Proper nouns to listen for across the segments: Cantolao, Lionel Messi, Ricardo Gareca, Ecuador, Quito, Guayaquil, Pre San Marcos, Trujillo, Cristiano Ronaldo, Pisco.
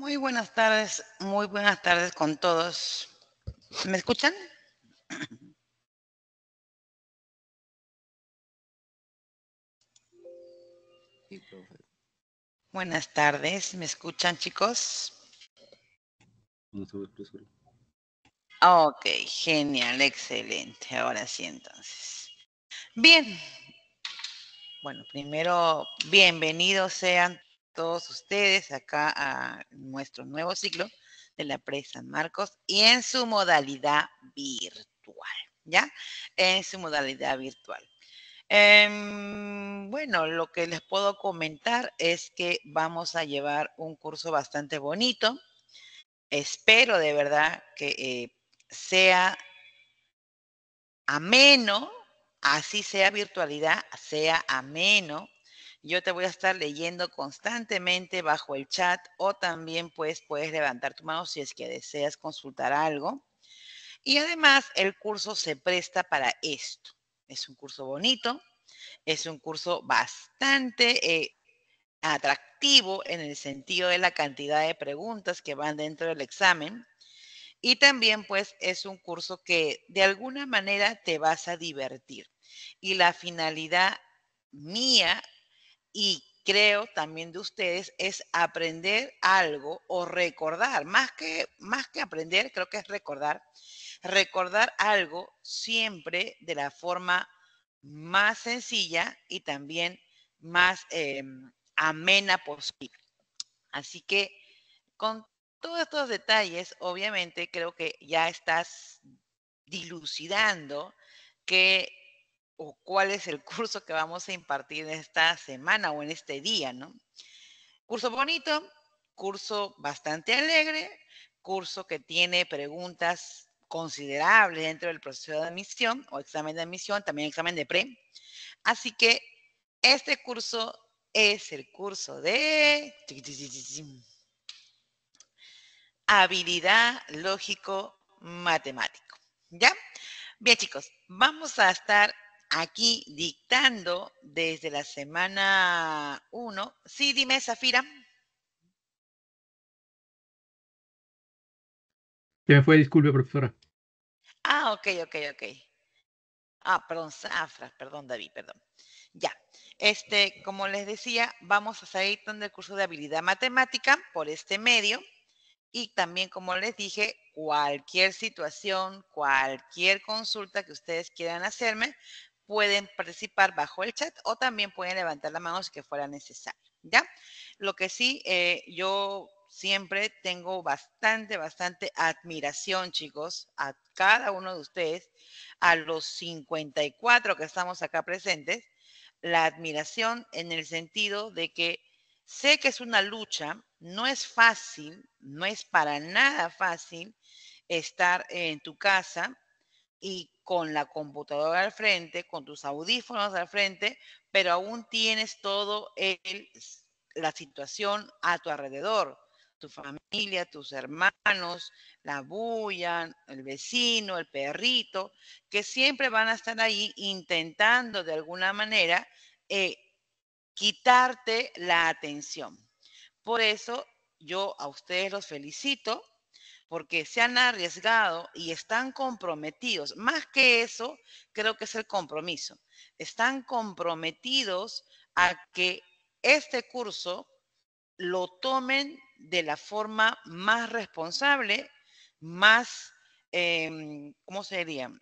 Muy buenas tardes con todos. ¿Me escuchan? Sí, profe. Buenas tardes, ¿me escuchan, chicos? Ok, genial, excelente. Ahora sí, entonces. Bien. Bueno, primero, bienvenidos sean todos ustedes acá a nuestro nuevo ciclo de la Pre San Marcos y en su modalidad virtual, ¿ya? En su modalidad virtual. Bueno, lo que les puedo comentar es que vamos a llevar un curso bastante bonito. Espero de verdad que sea ameno, así sea virtualidad, sea ameno. Yo te voy a estar leyendo constantemente bajo el chat o también pues puedes levantar tu mano si es que deseas consultar algo. Y además el curso se presta para esto. Es un curso bonito, es un curso bastante atractivo en el sentido de la cantidad de preguntas que van dentro del examen. Y también pues es un curso que de alguna manera te vas a divertir. Y la finalidad mía y creo también de ustedes es aprender algo o recordar, más que aprender, creo que es recordar algo siempre de la forma más sencilla y también más amena posible. Así que con todos estos detalles, obviamente creo que ya estás dilucidando que o cuál es el curso que vamos a impartir esta semana o en este día, ¿no? Curso bonito, curso bastante alegre, curso que tiene preguntas considerables dentro del proceso de admisión o examen de admisión, también examen de pre. Así que este curso es el curso de habilidad lógico-matemático, ¿ya? Bien, chicos, vamos a estar aquí dictando desde la semana 1. Sí, dime, Zafira. Ya me fue, disculpe, profesora. Ah, ok. Ah, perdón, Zafra, perdón, David, perdón. Ya, como les decía, vamos a seguir dictando el curso de habilidad matemática por este medio. Y también, como les dije, cualquier situación, cualquier consulta que ustedes quieran hacerme, pueden participar bajo el chat o también pueden levantar la mano si que fuera necesario, ¿ya? Lo que sí, yo siempre tengo bastante admiración, chicos, a cada uno de ustedes, a los 54 que estamos acá presentes, la admiración en el sentido de que sé que es una lucha, no es fácil, no es para nada fácil estar en tu casa y con la computadora al frente, con tus audífonos al frente, pero aún tienes todo la situación a tu alrededor. Tu familia, tus hermanos, la bulla, el vecino, el perrito, que siempre van a estar ahí intentando de alguna manera quitarte la atención. Por eso yo a ustedes los felicito, porque se han arriesgado y están comprometidos. Más que eso, creo que es el compromiso. Están comprometidos a que este curso lo tomen de la forma más responsable, más, ¿cómo se diría?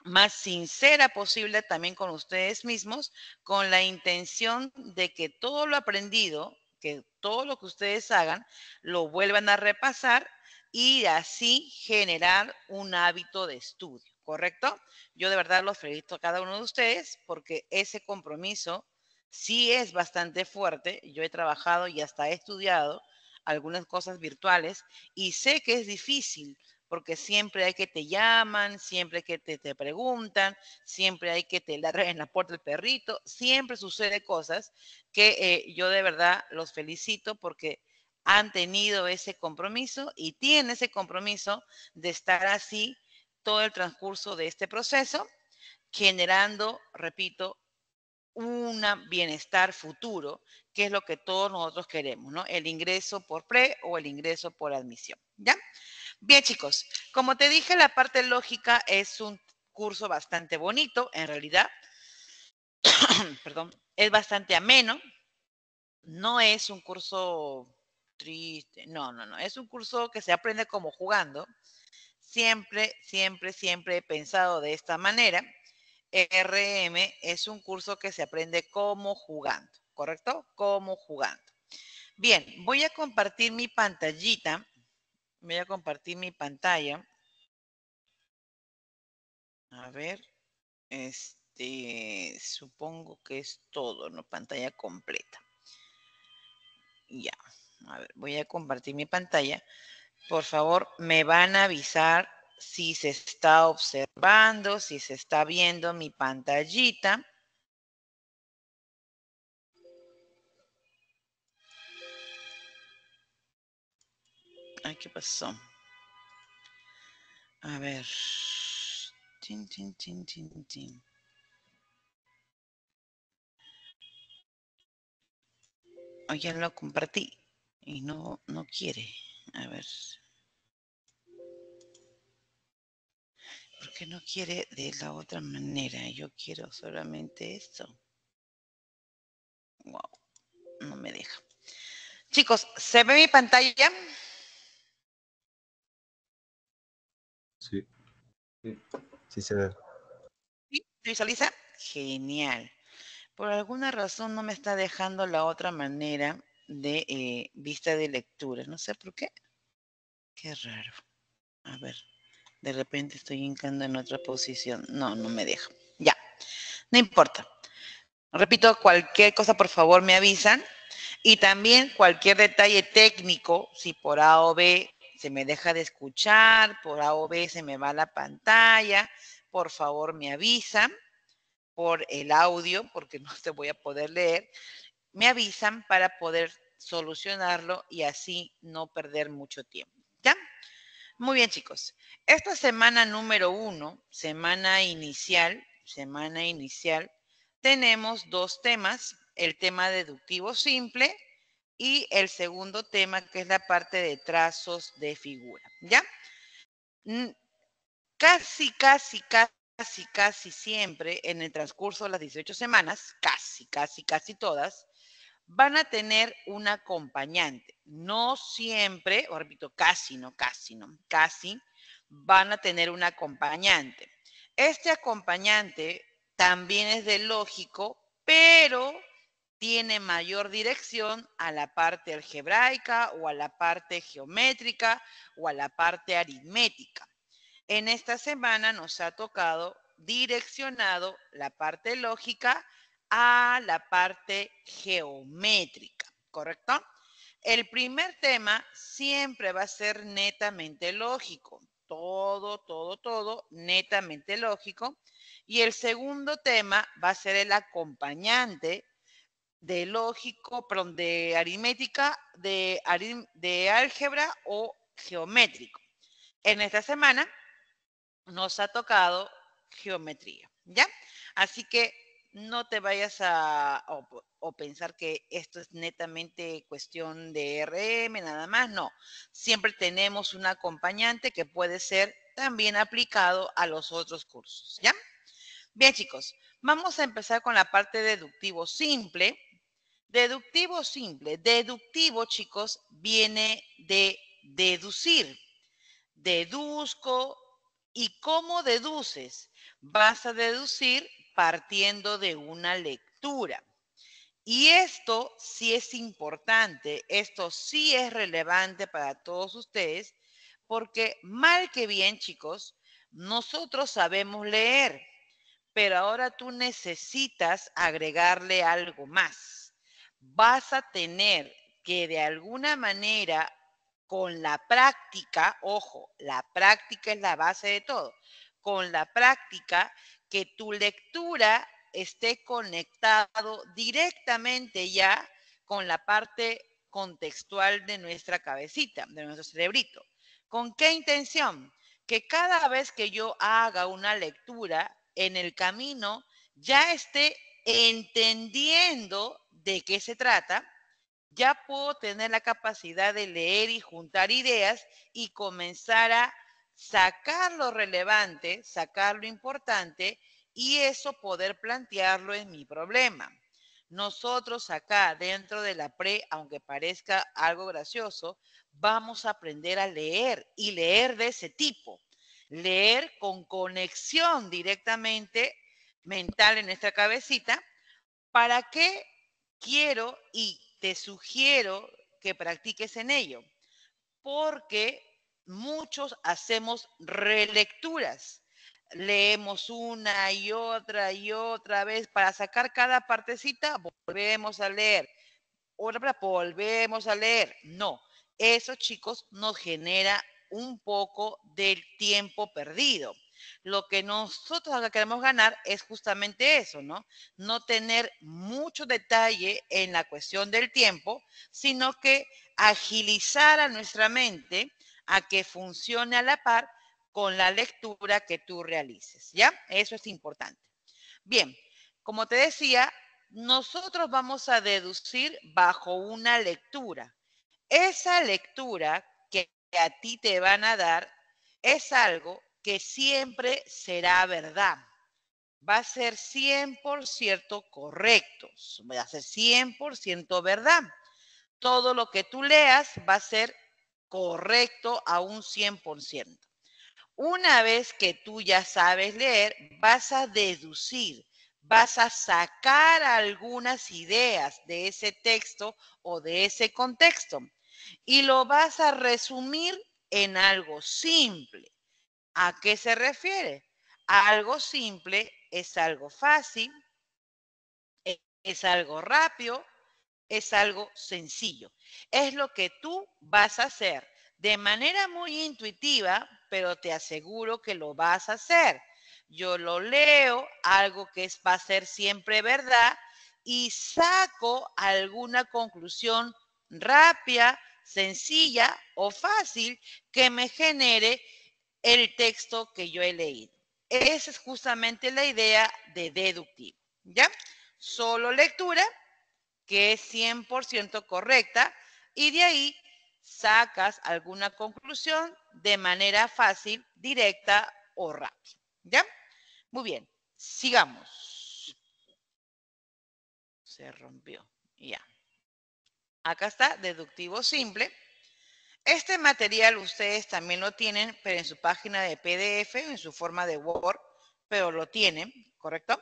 Más sincera posible también con ustedes mismos, con la intención de que todo lo aprendido, que todo lo que ustedes hagan, lo vuelvan a repasar y así generar un hábito de estudio, ¿correcto? Yo de verdad los felicito a cada uno de ustedes porque ese compromiso sí es bastante fuerte. Yo he trabajado y hasta he estudiado algunas cosas virtuales y sé que es difícil porque siempre hay que te llaman, siempre hay que te preguntan, siempre hay que te ladran en la puerta el perrito, siempre sucede cosas que yo de verdad los felicito porque han tenido ese compromiso y tienen ese compromiso de estar así todo el transcurso de este proceso, generando, repito, un bienestar futuro que es lo que todos nosotros queremos, ¿no? El ingreso por pre o el ingreso por admisión, ¿ya? Bien, chicos, como te dije, la parte lógica es un curso bastante bonito, en realidad, perdón, es bastante ameno, no es un curso triste, no, es un curso que se aprende como jugando, siempre he pensado de esta manera, RM es un curso que se aprende como jugando, ¿correcto? Como jugando. Bien, voy a compartir mi pantallita, voy a compartir mi pantalla. A ver, supongo que es todo, ¿no? Pantalla completa. Ya, a ver, voy a compartir mi pantalla. Por favor, me van a avisar si se está observando, si se está viendo mi pantallita. Ay, ¿qué pasó? A ver... Oh, ya lo compartí y no quiere. A ver. ¿Por qué no quiere de la otra manera? Yo quiero solamente esto. Wow, no me deja. Chicos, ¿se ve mi pantalla? Sí. Sí. Sí se ve. ¿Sí? ¿Se visualiza? Genial. Por alguna razón no me está dejando la otra manera de vista de lectura. No sé por qué. Qué raro. A ver, de repente estoy hincando en otra posición. No me deja. Ya, no importa. Repito, cualquier cosa por favor me avisan. Y también cualquier detalle técnico, si por A o B se me deja de escuchar, por A o B se me va la pantalla, por favor me avisan por el audio, porque no te voy a poder leer, me avisan para poder solucionarlo y así no perder mucho tiempo, ¿ya? Muy bien, chicos. Esta semana número 1, semana inicial, tenemos 2 temas, el tema deductivo simple y el segundo tema que es la parte de trazos de figura, ¿ya? Casi siempre en el transcurso de las 18 semanas, casi todas, van a tener un acompañante. No siempre, o repito, casi van a tener un acompañante. Este acompañante también es de lógico, pero tiene mayor dirección a la parte algebraica o a la parte geométrica o a la parte aritmética. En esta semana nos ha tocado direccionado la parte lógica a la parte geométrica, ¿correcto? El primer tema siempre va a ser netamente lógico, todo netamente lógico. Y el segundo tema va a ser el acompañante de lógico, perdón, de aritmética, de álgebra o geométrico. En esta semana nos ha tocado geometría, ¿ya? Así que no te vayas a pensar que esto es netamente cuestión de RM, nada más, no. Siempre tenemos un acompañante que puede ser también aplicado a los otros cursos, ¿ya? Bien, chicos, vamos a empezar con la parte deductivo simple. Deductivo, chicos, viene de deducir. Deduzco. ¿Y cómo deduces? Vas a deducir partiendo de una lectura. Y esto sí es importante, esto sí es relevante para todos ustedes, porque mal que bien, chicos, nosotros sabemos leer, pero ahora tú necesitas agregarle algo más. Vas a tener que de alguna manera, con la práctica, ojo, la práctica es la base de todo. Con la práctica, que tu lectura esté conectado directamente ya con la parte contextual de nuestra cabecita, de nuestro cerebrito. ¿Con qué intención? Que cada vez que yo haga una lectura en el camino, ya esté entendiendo de qué se trata ya puedo tener la capacidad de leer y juntar ideas y comenzar a sacar lo relevante, sacar lo importante y eso poder plantearlo en mi problema. Nosotros acá dentro de la pre, aunque parezca algo gracioso, vamos a aprender a leer y leer de ese tipo. Leer con conexión directamente mental en nuestra cabecita. ¿Para qué quiero y te sugiero que practiques en ello? Porque muchos hacemos relecturas. Leemos una y otra vez para sacar cada partecita, volvemos a leer. Otra, volvemos a leer. No, eso, chicos, nos genera un poco del tiempo perdido. Lo que nosotros acá queremos ganar es justamente eso, ¿no? No tener mucho detalle en la cuestión del tiempo, sino que agilizar a nuestra mente a que funcione a la par con la lectura que tú realices, ¿ya? Eso es importante. Bien, como te decía, nosotros vamos a deducir bajo una lectura. Esa lectura que a ti te van a dar es algo que siempre será verdad. Va a ser 100% correcto, va a ser 100% verdad. Todo lo que tú leas va a ser correcto a un 100%. Una vez que tú ya sabes leer, vas a deducir, vas a sacar algunas ideas de ese texto o de ese contexto y lo vas a resumir en algo simple. ¿A qué se refiere? Algo simple es algo fácil, es algo rápido, es algo sencillo. Es lo que tú vas a hacer de manera muy intuitiva, pero te aseguro que lo vas a hacer. Yo lo leo, algo que va a ser siempre verdad, y saco alguna conclusión rápida, sencilla o fácil que me genere el texto que yo he leído. Esa es justamente la idea de deductivo, ¿ya? Solo lectura, que es 100% correcta, y de ahí sacas alguna conclusión de manera fácil, directa o rápida, ¿ya? Muy bien, sigamos. Se rompió, ya. Acá está, deductivo simple. Este material ustedes también lo tienen, pero en su página de PDF, en su forma de Word, pero lo tienen, ¿correcto?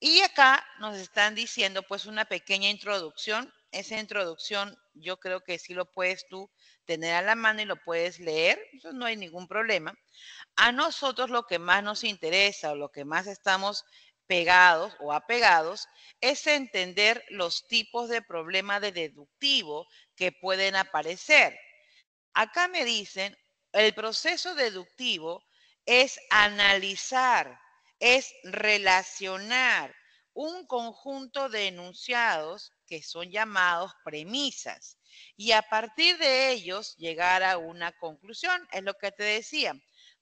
Y acá nos están diciendo pues una pequeña introducción. Esa introducción yo creo que sí lo puedes tú tener a la mano y lo puedes leer, eso no hay ningún problema. A nosotros lo que más nos interesa o lo que más estamos pegados o apegados es entender los tipos de problema de deductivo que pueden aparecer. Acá me dicen, el proceso deductivo es analizar, es relacionar un conjunto de enunciados que son llamados premisas y a partir de ellos llegar a una conclusión. Es lo que te decía,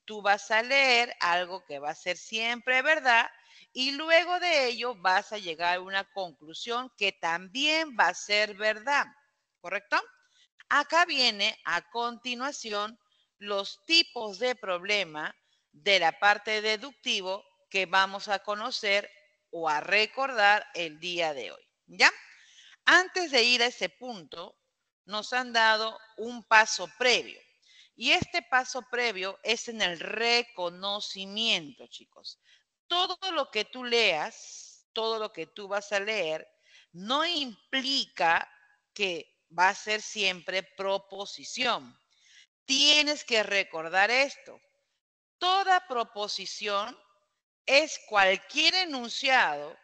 tú vas a leer algo que va a ser siempre verdad y luego de ello vas a llegar a una conclusión que también va a ser verdad, ¿correcto? Acá viene a continuación los tipos de problema de la parte deductivo que vamos a conocer o a recordar el día de hoy, ¿ya? Antes de ir a ese punto, nos han dado un paso previo. Y este paso previo es en el reconocimiento, chicos. Todo lo que tú leas, todo lo que tú vas a leer, no implica que va a ser siempre proposición. Tienes que recordar esto. Toda proposición es cualquier enunciado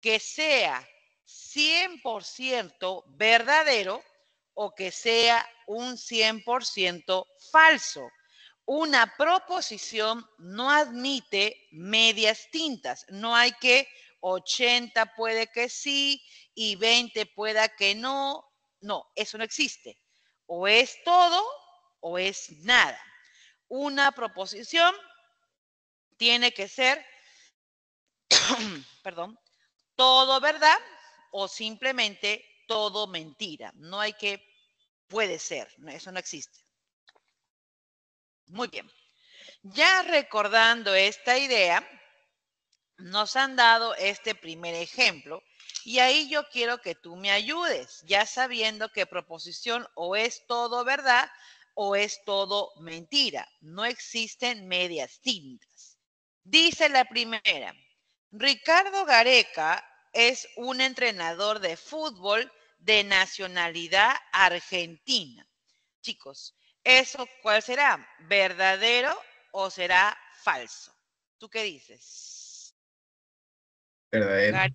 que sea 100% verdadero o que sea un 100% falso. Una proposición no admite medias tintas. No hay que 80 puede que sí y 20 pueda que no. No, eso no existe. O es todo o es nada. Una proposición tiene que ser, perdón, todo verdad o simplemente todo mentira. No hay que puede ser. Eso no existe. Muy bien. Ya recordando esta idea, nos han dado este primer ejemplo. Y ahí yo quiero que tú me ayudes, ya sabiendo que proposición o es todo verdad o es todo mentira. No existen medias tintas. Dice la primera, Ricardo Gareca es un entrenador de fútbol de nacionalidad argentina. Chicos, ¿eso cuál será? ¿Verdadero o será falso? ¿Tú qué dices? Verdadero.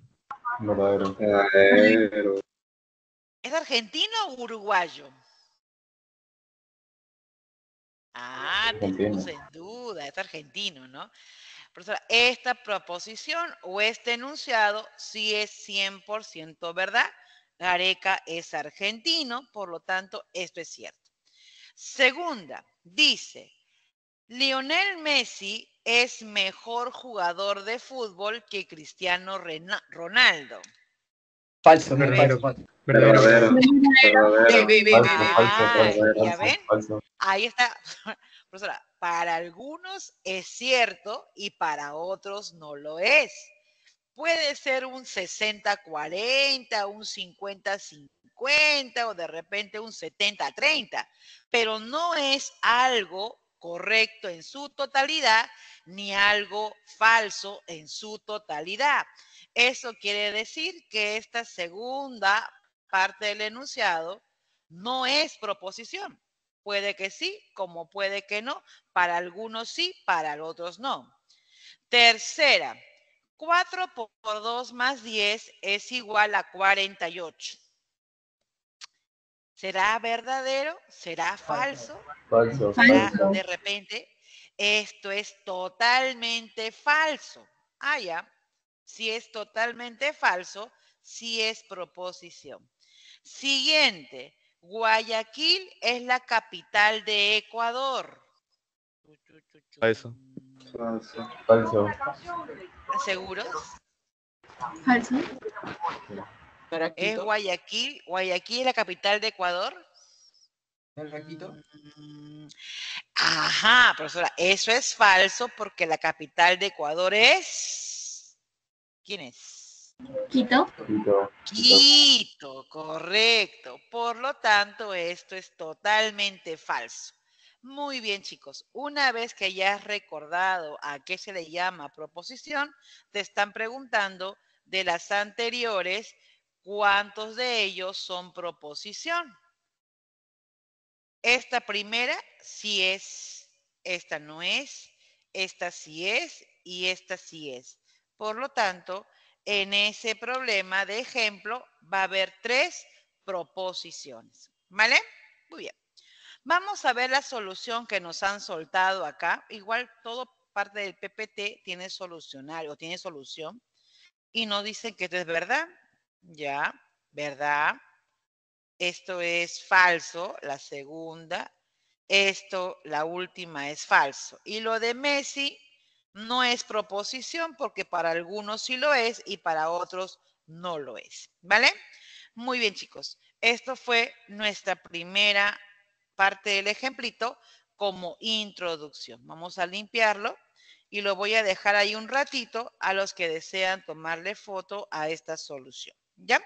Verdadero. Verdadero. ¿Es argentino o uruguayo? Ah, te puse en duda, es argentino, ¿no? Profesora, esta proposición o este enunciado sí es 100% verdad. Gareca es argentino, por lo tanto, esto es cierto. Segunda, dice, Lionel Messi es mejor jugador de fútbol que Cristiano Ronaldo. Falso, verdadero, falso. Verdadero. ¿Ya ven? Falso. Ahí está. Profesora, para algunos es cierto y para otros no lo es. Puede ser un 60-40, un 50-50 o de repente un 70-30, pero no es algo correcto en su totalidad, ni algo falso en su totalidad. Eso quiere decir que esta segunda parte del enunciado no es proposición. Puede que sí, como puede que no. Para algunos sí, para otros no. Tercera, 4 por 2 más 10 es igual a 48. ¿Será verdadero? ¿Será falso? Falso, falso. De repente, esto es totalmente falso. Ah, ya. Si es totalmente falso, si es proposición. Siguiente. Guayaquil es la capital de Ecuador. Falso. Falso. Falso. ¿Seguros? Falso. ¿Es Guayaquil? ¿Guayaquil es la capital de Ecuador? ¿El Quito? Ajá, profesora, eso es falso porque la capital de Ecuador es... ¿Quién es? Quito. Quito. Quito, correcto. Por lo tanto, esto es totalmente falso. Muy bien, chicos. Una vez que ya has recordado a qué se le llama proposición, te están preguntando de las anteriores... ¿Cuántos de ellos son proposición? Esta primera sí es, esta no es, esta sí es y esta sí es. Por lo tanto, en ese problema de ejemplo va a haber 3 proposiciones. ¿Vale? Muy bien. Vamos a ver la solución que nos han soltado acá. Igual todo parte del PPT tiene solucionario, tiene solución. Y nos dicen que esto es verdad. Ya, ¿verdad? Esto es falso, la segunda. Esto, la última, es falso. Y lo de Messi no es proposición porque para algunos sí lo es y para otros no lo es. ¿Vale? Muy bien, chicos. Esto fue nuestra primera parte del ejemplito como introducción. Vamos a limpiarlo. Y lo voy a dejar ahí un ratito a los que desean tomarle foto a esta solución. ¿Ya?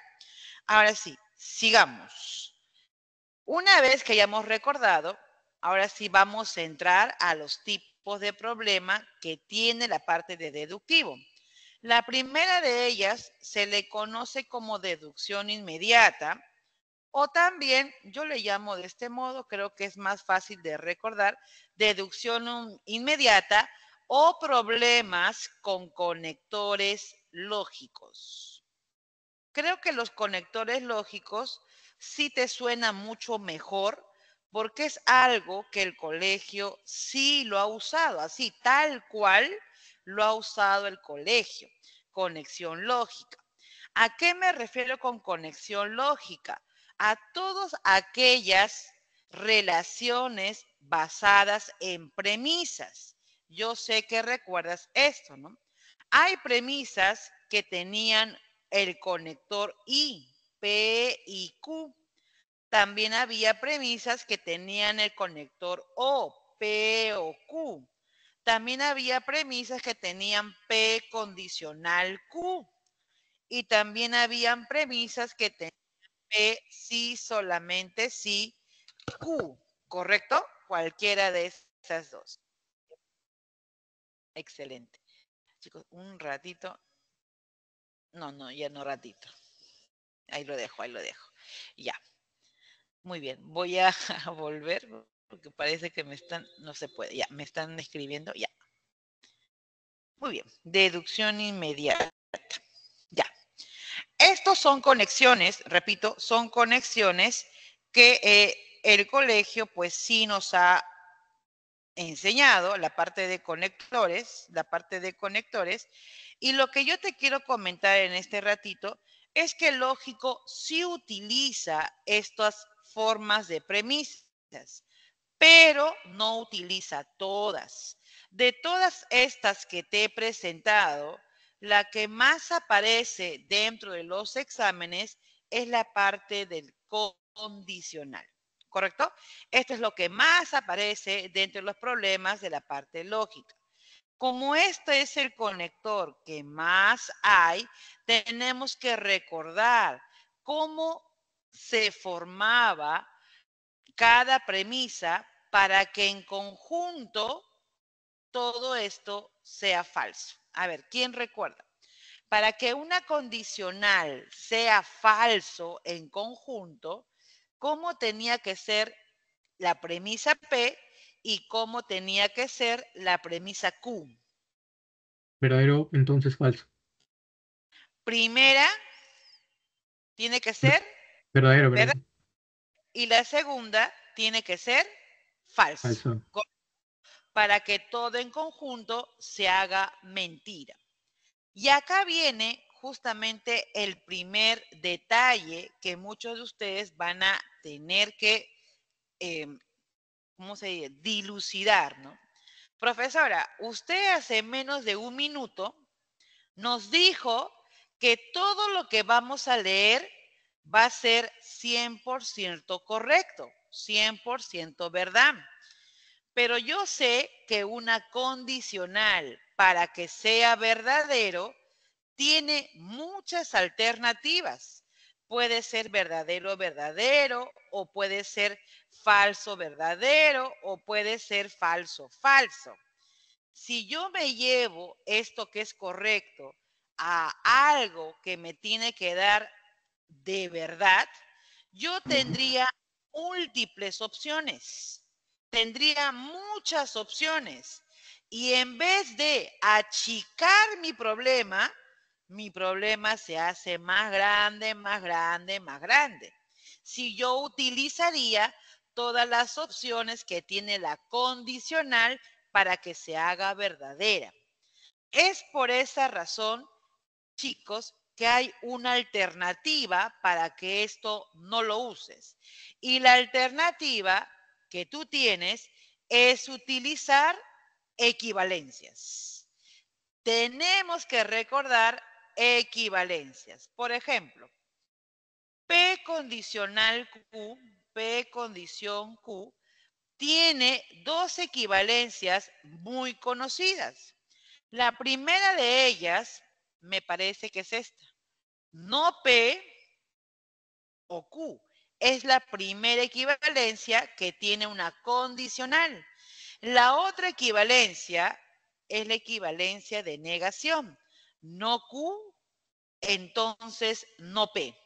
Ahora sí, sigamos. Una vez que ya hemos recordado, ahora sí vamos a entrar a los tipos de problema que tiene la parte de deductivo. La primera de ellas se le conoce como deducción inmediata o también, yo le llamo de este modo, creo que es más fácil de recordar, deducción inmediata o problemas con conectores lógicos. Creo que los conectores lógicos sí te suena mucho mejor porque es algo que el colegio sí lo ha usado, así tal cual lo ha usado el colegio. Conexión lógica. ¿A qué me refiero con conexión lógica? A todas aquellas relaciones basadas en premisas. Yo sé que recuerdas esto, ¿no? Hay premisas que tenían el conector y, P y Q. También había premisas que tenían el conector O, P o Q. También había premisas que tenían P condicional Q. Y también habían premisas que tenían P sí, solamente sí, Q. ¿Correcto? Cualquiera de esas dos. Excelente. Chicos, un ratito. No, ya no ratito. Ahí lo dejo. Ya. Muy bien, voy a volver porque parece que no se puede, ya, me están escribiendo, ya. Muy bien, deducción inmediata, ya. Estos son conexiones, repito, son conexiones que el colegio pues sí nos ha enseñado, la parte de conectores, y lo que yo te quiero comentar en este ratito es que el lógico sí utiliza estas formas de premisas, pero no utiliza todas. De todas estas que te he presentado, la que más aparece dentro de los exámenes es la parte del condicional, ¿correcto? Esto es lo que más aparece dentro de los problemas de la parte lógica. Como este es el conector que más hay, tenemos que recordar cómo se formaba cada premisa para que en conjunto todo esto sea falso. A ver, ¿quién recuerda? Para que una condicional sea falso en conjunto, ¿cómo tenía que ser la premisa P y cómo tenía que ser la premisa Q? Verdadero, entonces falso. Primera tiene que ser... verdadero, ¿verdad? Y la segunda tiene que ser falso. Para que todo en conjunto se haga mentira. Y acá viene justamente el primer detalle que muchos de ustedes van a tener que, ¿cómo se dice? Dilucidar, ¿no? Profesora, usted hace menos de un minuto nos dijo que todo lo que vamos a leer va a ser 100% correcto, 100% verdad. Pero yo sé que una condicional para que sea verdadero tiene muchas alternativas. Puede ser verdadero, verdadero, o puede ser falso, verdadero, o puede ser falso, falso. Si yo me llevo esto que es correcto a algo que me tiene que dar de verdad, yo tendría múltiples opciones, tendría muchas opciones, y en vez de achicar mi problema se hace más grande, más grande, más grande. Si yo utilizaría todas las opciones que tiene la condicional para que se haga verdadera. Es por esa razón, chicos, que hay una alternativa para que esto no lo uses. Y la alternativa que tú tienes es utilizar equivalencias. Tenemos que recordar equivalencias. Por ejemplo, P condicional Q, P condición Q, tiene dos equivalencias muy conocidas. La primera de ellas me parece que es esta. No P o Q. Es la primera equivalencia que tiene una condicional. La otra equivalencia es la equivalencia de negación. No Q, entonces no P.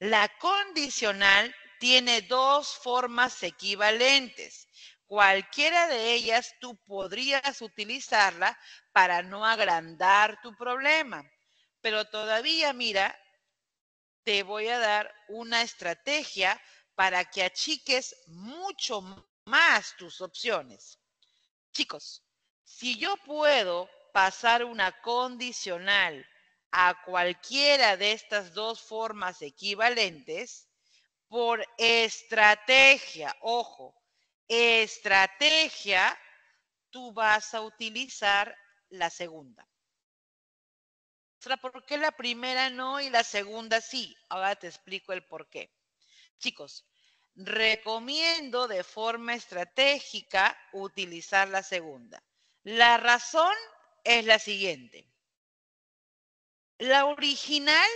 La condicional tiene dos formas equivalentes. Cualquiera de ellas tú podrías utilizarla para no agrandar tu problema. Pero todavía, mira, te voy a dar una estrategia para que achiques mucho más tus opciones. Chicos, si yo puedo pasar una condicional a cualquiera de estas dos formas equivalentes, por estrategia, ojo, estrategia, tú vas a utilizar la segunda. O sea, ¿por qué la primera no y la segunda sí? Ahora te explico el por qué. Chicos, recomiendo de forma estratégica utilizar la segunda. La razón es la siguiente. La original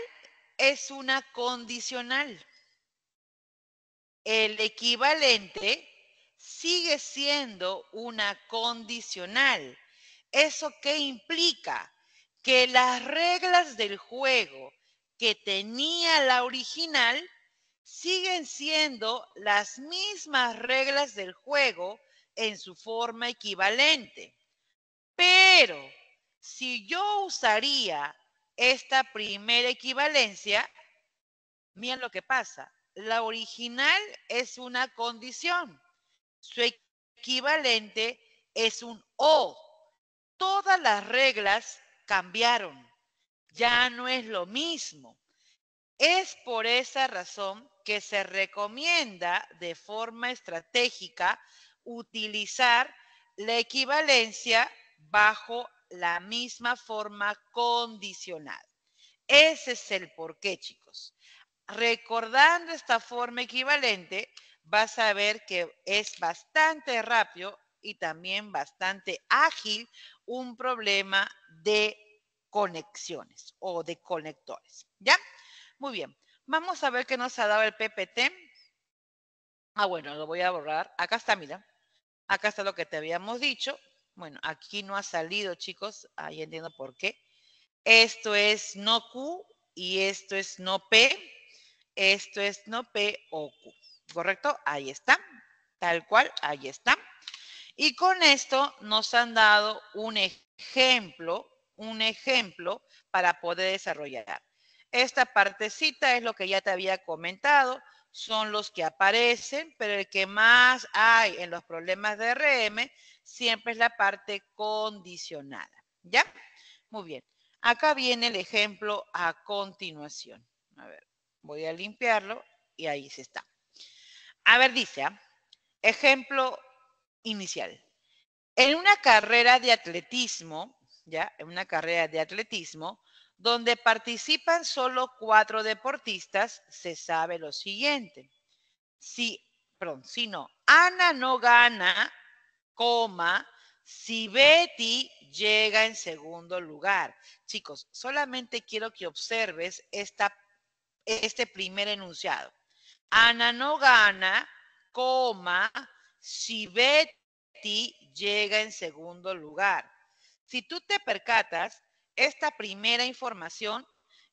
es una condicional. El equivalente sigue siendo una condicional. ¿Eso qué implica? Que las reglas del juego que tenía la original siguen siendo las mismas reglas del juego en su forma equivalente. Pero si yo usaría esta primera equivalencia, miren lo que pasa. La original es una condición. Su equivalente es un o. Todas las reglas cambiaron. Ya no es lo mismo. Es por esa razón que se recomienda de forma estratégica utilizar la equivalencia bajo la misma forma condicional. Ese es el porqué, chicos. Recordando esta forma equivalente, vas a ver que es bastante rápido y también bastante ágil un problema de conexiones o de conectores. ¿Ya? Muy bien. Vamos a ver qué nos ha dado el PPT. Ah, bueno, lo voy a borrar. Acá está, mira. Acá está lo que te habíamos dicho. Bueno, aquí no ha salido, chicos. Ahí entiendo por qué. Esto es no Q y esto es no P. Esto es no P o Q. ¿Correcto? Ahí está. Tal cual, ahí está. Y con esto nos han dado un ejemplo para poder desarrollar. Esta partecita es lo que ya te había comentado. Son los que aparecen, pero el que más hay en los problemas de RM siempre es la parte condicionada. ¿Ya? Muy bien. Acá viene el ejemplo a continuación. A ver, voy a limpiarlo y ahí se está. A ver, dice, ejemplo inicial. En una carrera de atletismo, ¿ya? En una carrera de atletismo, donde participan solo 4 deportistas, se sabe lo siguiente. Si Ana no gana, coma, si Betty llega en segundo lugar. Chicos, solamente quiero que observes este primer enunciado. Ana no gana, coma, si Betty llega en segundo lugar. Si tú te percatas, esta primera información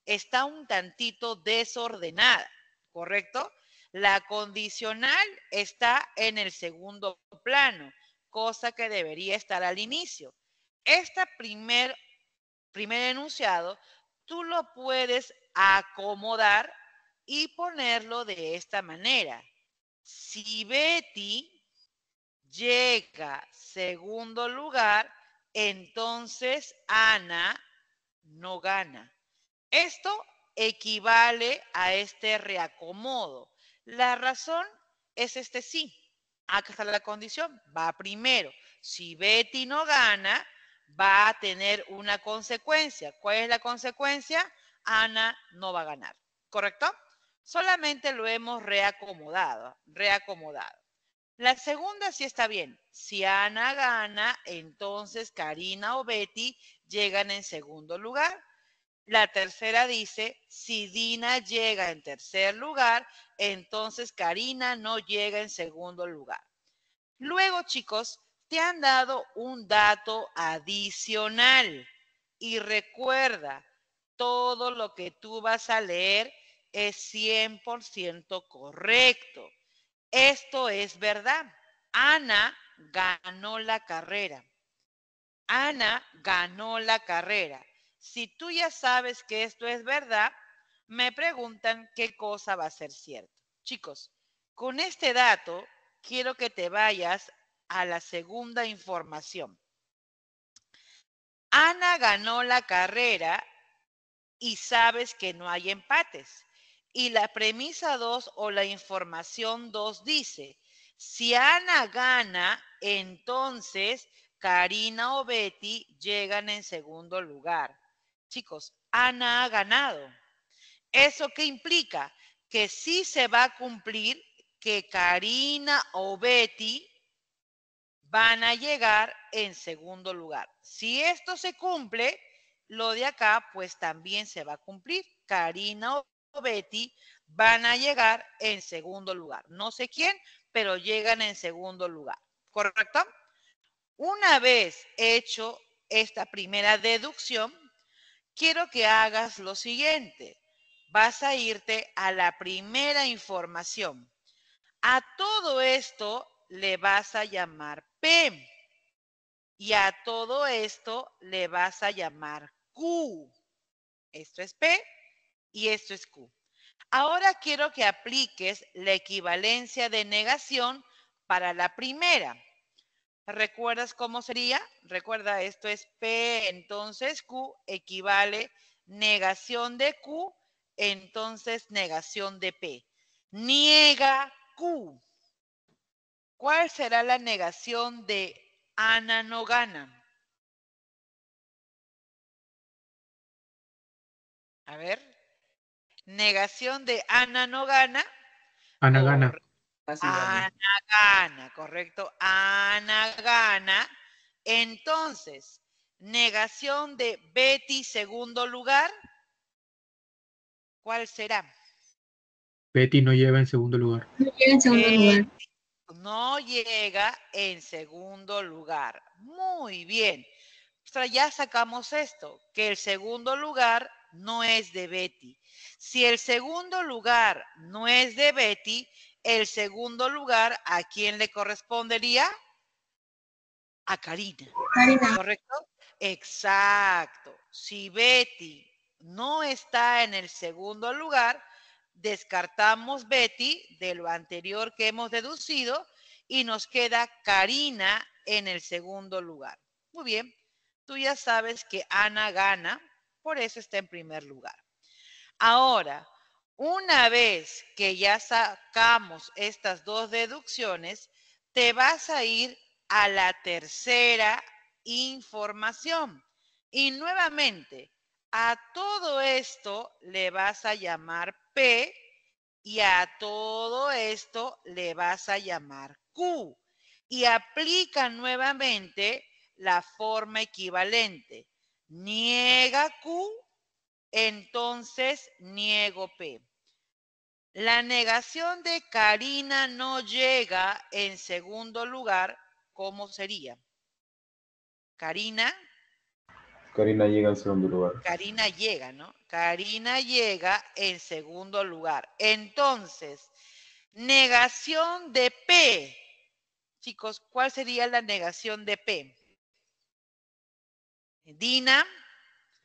está un tantito desordenada, ¿correcto? La condicional está en el segundo plano, cosa que debería estar al inicio. Este primer enunciado tú lo puedes acomodar y ponerlo de esta manera. Si Betty llega segundo lugar, entonces Ana no gana. Esto equivale a este reacomodo. La razón es este sí. Acá está la condición. Va primero. Si Betty no gana, va a tener una consecuencia. ¿Cuál es la consecuencia? Ana no va a ganar. ¿Correcto? Solamente lo hemos reacomodado. La segunda sí está bien. Si Ana gana, entonces Karina o Betty llegan en segundo lugar. La tercera dice, si Dina llega en tercer lugar, entonces Karina no llega en segundo lugar. Luego, chicos, te han dado un dato adicional. Y recuerda, todo lo que tú vas a leer es 100% correcto. Esto es verdad. Ana ganó la carrera. Ana ganó la carrera. Si tú ya sabes que esto es verdad, me preguntan qué cosa va a ser cierto. Chicos, con este dato quiero que te vayas a la segunda información. Ana ganó la carrera y sabes que no hay empates. Y la premisa 2 o la información 2 dice, si Ana gana, entonces Karina o Betty llegan en segundo lugar. Chicos, Ana ha ganado. ¿Eso qué implica? Que sí se va a cumplir que Karina o Betty van a llegar en segundo lugar. Si esto se cumple, lo de acá pues también se va a cumplir. Karina o Betty van a llegar en segundo lugar. No sé quién, pero llegan en segundo lugar. ¿Correcto? Una vez hecho esta primera deducción, quiero que hagas lo siguiente. Vas a irte a la primera información. A todo esto le vas a llamar P. Y a todo esto le vas a llamar Q. Esto es P y esto es Q. Ahora quiero que apliques la equivalencia de negación para la primera. ¿Recuerdas cómo sería? Recuerda, esto es P, entonces Q equivale negación de Q, entonces negación de P. Niega Q. ¿Cuál será la negación de Ana no gana? A ver. Negación de Ana no gana. Ana gana. Ana gana, correcto. Ana gana. Entonces, negación de Betty segundo lugar. ¿Cuál será? Betty no llega en segundo lugar. No llega en segundo lugar. No llega en segundo lugar. Muy bien. O sea, ya sacamos esto, que el segundo lugar no es de Betty. Si el segundo lugar no es de Betty, el segundo lugar, ¿a quién le correspondería? A Karina. Karina. ¿Correcto? Exacto. Si Betty no está en el segundo lugar, descartamos Betty de lo anterior que hemos deducido y nos queda Karina en el segundo lugar. Muy bien. Tú ya sabes que Ana gana, por eso está en primer lugar. Ahora, una vez que ya sacamos estas dos deducciones, te vas a ir a la tercera información. Y nuevamente, a todo esto le vas a llamar P y a todo esto le vas a llamar Q. Y aplica nuevamente la forma equivalente. Niega Q. Entonces, niego P. La negación de Karina no llega en segundo lugar, ¿cómo sería? Karina. Karina llega en segundo lugar. Karina llega, ¿no? Karina llega en segundo lugar. Entonces, negación de P. Chicos, ¿cuál sería la negación de P? Dina.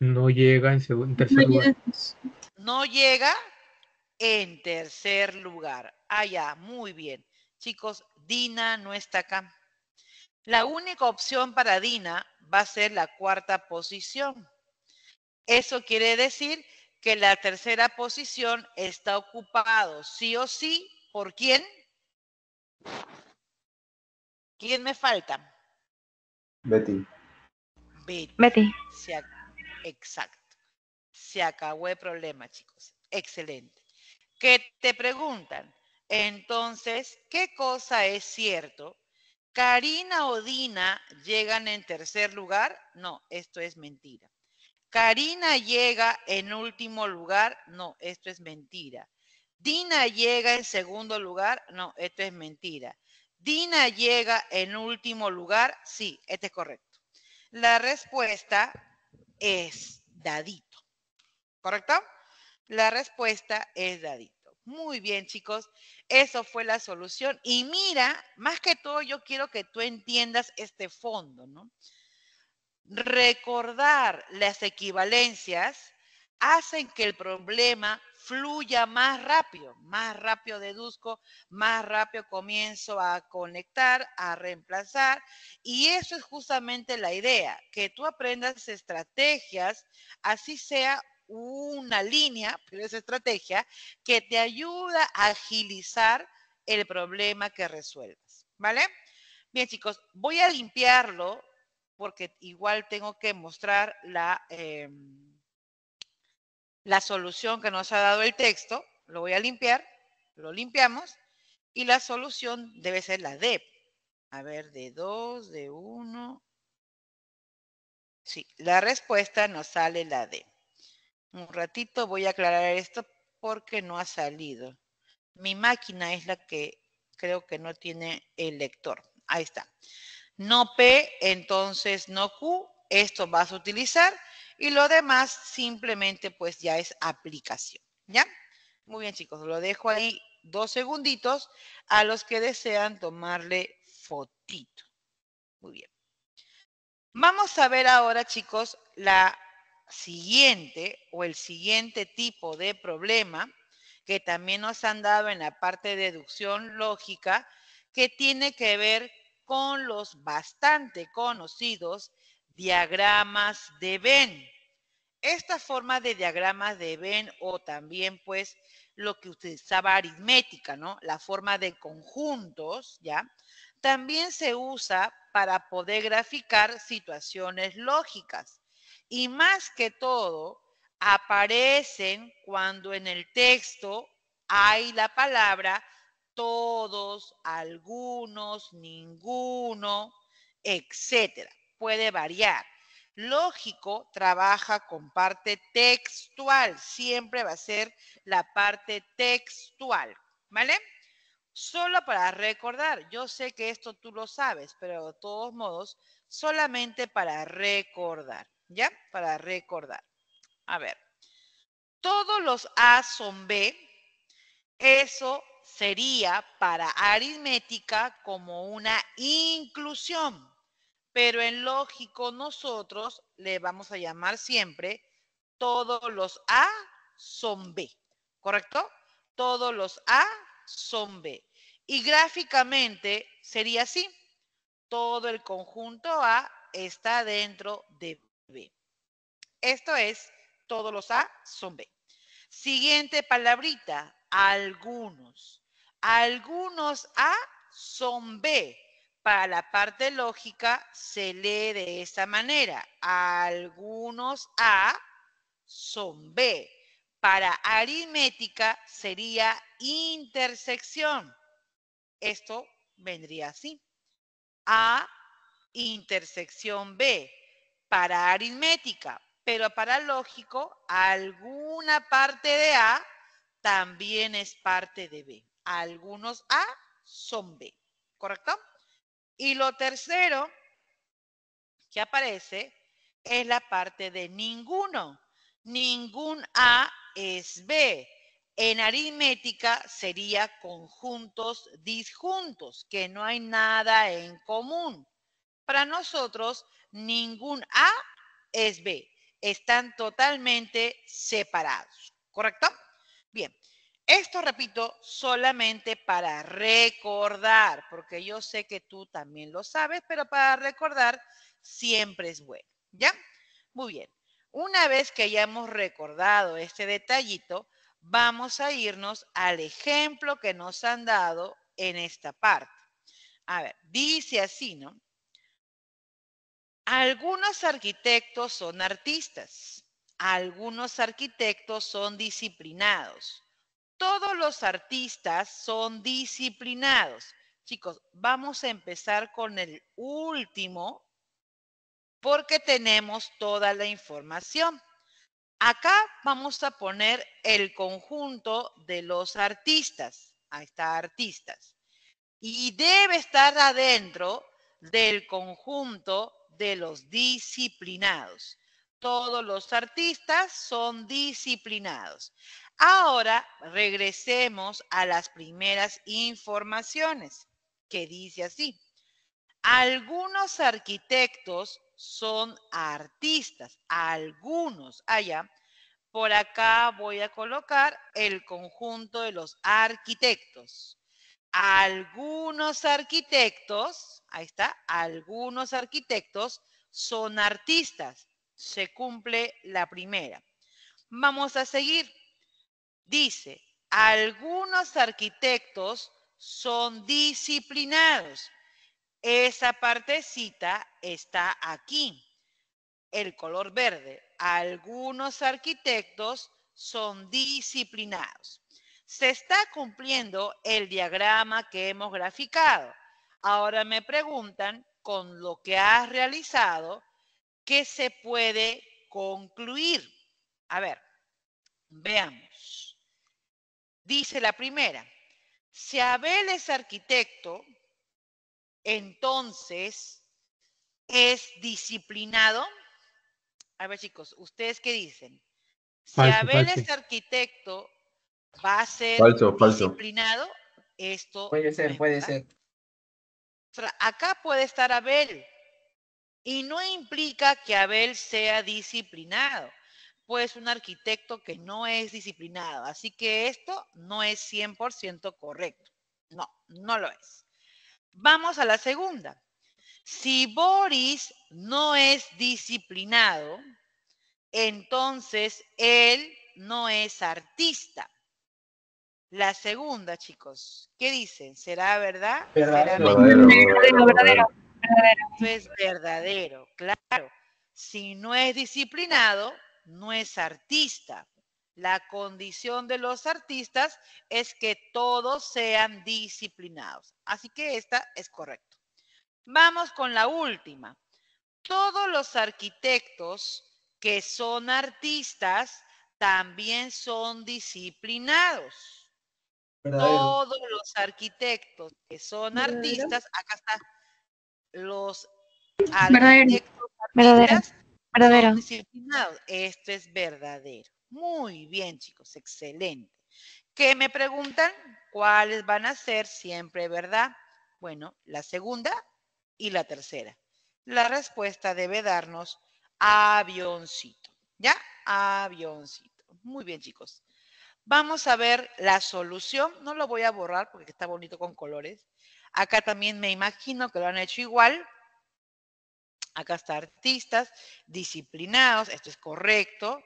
No llega en tercer lugar. No llega en tercer lugar. Ah, ya, muy bien. Chicos, Dina no está acá. La única opción para Dina va a ser la cuarta posición. Eso quiere decir que la tercera posición está ocupado sí o sí. ¿Por quién? ¿Quién me falta? Betty. Betty. Exacto. Se acabó el problema, chicos. Excelente. ¿Qué te preguntan? Entonces, ¿qué cosa es cierto? ¿Karina o Dina llegan en tercer lugar? No, esto es mentira. ¿Karina llega en último lugar? No, esto es mentira. ¿Dina llega en segundo lugar? No, esto es mentira. ¿Dina llega en último lugar? Sí, este es correcto. La respuesta es dadito, ¿correcto? La respuesta es dadito. Muy bien, chicos, eso fue la solución. Y mira, más que todo yo quiero que tú entiendas este fondo, ¿no? Recordar las equivalencias hacen que el problema fluya más rápido deduzco, más rápido comienzo a conectar, a reemplazar, y eso es justamente la idea, que tú aprendas estrategias, así sea una línea, pero es estrategia, que te ayuda a agilizar el problema que resuelvas, ¿vale? Bien, chicos, voy a limpiarlo, porque igual tengo que mostrar la la solución que nos ha dado el texto, lo voy a limpiar, lo limpiamos, y la solución debe ser la D. A ver, de 2, de 1. Sí, la respuesta nos sale la D. Un ratito voy a aclarar esto porque no ha salido. Mi máquina es la que creo que no tiene el lector. Ahí está. No P, entonces no Q. Esto vas a utilizar. Y lo demás simplemente pues ya es aplicación. ¿Ya? Muy bien, chicos. Lo dejo ahí 2 segunditos a los que desean tomarle fotito. Muy bien. Vamos a ver ahora, chicos, la siguiente o el siguiente tipo de problema que también nos han dado en la parte de deducción lógica, que tiene que ver con los bastante conocidos diagramas de Venn. Esta forma de diagramas de Venn, o también pues lo que utilizaba aritmética, ¿no? La forma de conjuntos, ¿ya? También se usa para poder graficar situaciones lógicas. Y más que todo, aparecen cuando en el texto hay la palabra todos, algunos, ninguno, etcétera. Puede variar. Lógico, trabaja con parte textual. Siempre va a ser la parte textual, ¿vale? Solo para recordar. Yo sé que esto tú lo sabes, pero de todos modos, solamente para recordar, ¿ya? Para recordar. A ver. Todos los A son B. Eso sería para aritmética como una inclusión. Pero en lógico nosotros le vamos a llamar siempre todos los A son B, ¿correcto? Todos los A son B. Y gráficamente sería así. Todo el conjunto A está dentro de B. Esto es, todos los A son B. Siguiente palabrita, algunos. Algunos A son B. Para la parte lógica se lee de esta manera. Algunos A son B. Para aritmética sería intersección. Esto vendría así. A intersección B. Para aritmética. Pero para lógico, alguna parte de A también es parte de B. Algunos A son B. ¿Correcto? Y lo tercero que aparece es la parte de ninguno. Ningún A es B. En aritmética sería conjuntos disjuntos, que no hay nada en común. Para nosotros, ningún A es B. Están totalmente separados, ¿correcto? Bien. Esto, repito, solamente para recordar, porque yo sé que tú también lo sabes, pero para recordar siempre es bueno, ¿ya? Muy bien. Una vez que ya hemos recordado este detallito, vamos a irnos al ejemplo que nos han dado en esta parte. A ver, dice así, ¿no? Algunos arquitectos son artistas, algunos arquitectos son disciplinados. Todos los artistas son disciplinados. Chicos, vamos a empezar con el último porque tenemos toda la información. Acá vamos a poner el conjunto de los artistas. Ahí está, artistas. Y debe estar adentro del conjunto de los disciplinados. Todos los artistas son disciplinados. Ahora regresemos a las primeras informaciones, que dice así. Algunos arquitectos son artistas, algunos allá. Por acá voy a colocar el conjunto de los arquitectos. Algunos arquitectos, ahí está, algunos arquitectos son artistas. Se cumple la primera. Vamos a seguir. Dice, algunos arquitectos son disciplinados. Esa partecita está aquí. El color verde. Algunos arquitectos son disciplinados. Se está cumpliendo el diagrama que hemos graficado. Ahora me preguntan, con lo que has realizado, ¿qué se puede concluir? A ver, veamos. Dice la primera, si Abel es arquitecto, entonces es disciplinado. A ver, chicos, ¿ustedes qué dicen? Si Abel es arquitecto, ¿va a ser disciplinado? Esto puede ser. Acá puede estar Abel y no implica que Abel sea disciplinado, pues un arquitecto que no es disciplinado. Así que esto no es 100% correcto. No, no lo es. Vamos a la segunda. Si Boris no es disciplinado, entonces él no es artista. La segunda, chicos, ¿qué dicen? ¿Será verdad? Verdadero. Esto es verdadero, claro. Si no es disciplinado, no es artista. La condición de los artistas es que todos sean disciplinados. Así que esta es correcta. Vamos con la última. Todos los arquitectos que son artistas también son disciplinados. Verdadero. Todos los arquitectos que son verdadero. Artistas, acá está, los arquitectos artistas verdadero. Son disciplinados. Esto es verdadero. Muy bien, chicos, excelente. ¿Qué me preguntan? ¿Cuáles van a ser siempre verdad? Bueno, la segunda y la tercera. La respuesta debe darnos avioncito, ¿ya? Avioncito. Muy bien, chicos. Vamos a ver la solución. No lo voy a borrar porque está bonito con colores. Acá también me imagino que lo han hecho igual. Acá está artistas, disciplinados, esto es correcto.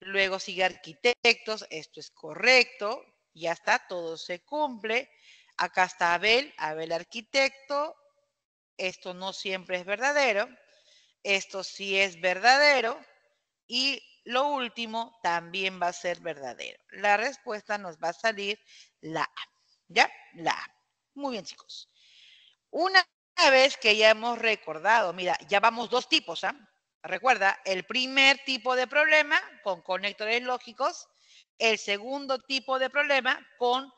Luego sigue arquitectos, esto es correcto. Ya está, todo se cumple. Acá está Abel, Abel arquitecto. Esto no siempre es verdadero. Esto sí es verdadero. Y lo último también va a ser verdadero. La respuesta nos va a salir la A. ¿Ya? La A. Muy bien, chicos. Una vez que ya hemos recordado, mira, ya vamos dos tipos, ¿ah? Recuerda, el primer tipo de problema con conectores lógicos, el segundo tipo de problema con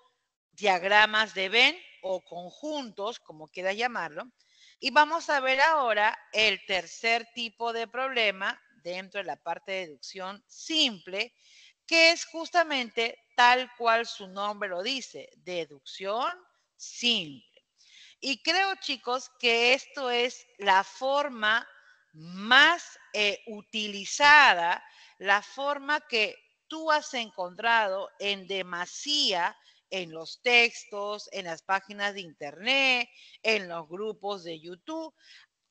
diagramas de Venn o conjuntos, como quieras llamarlo. Y vamos a ver ahora el tercer tipo de problema dentro de la parte de deducción simple, que es justamente tal cual su nombre lo dice, deducción simple. Y creo, chicos, que esto es la forma más utilizada, la forma que tú has encontrado en demasía en los textos, en las páginas de internet, en los grupos de YouTube.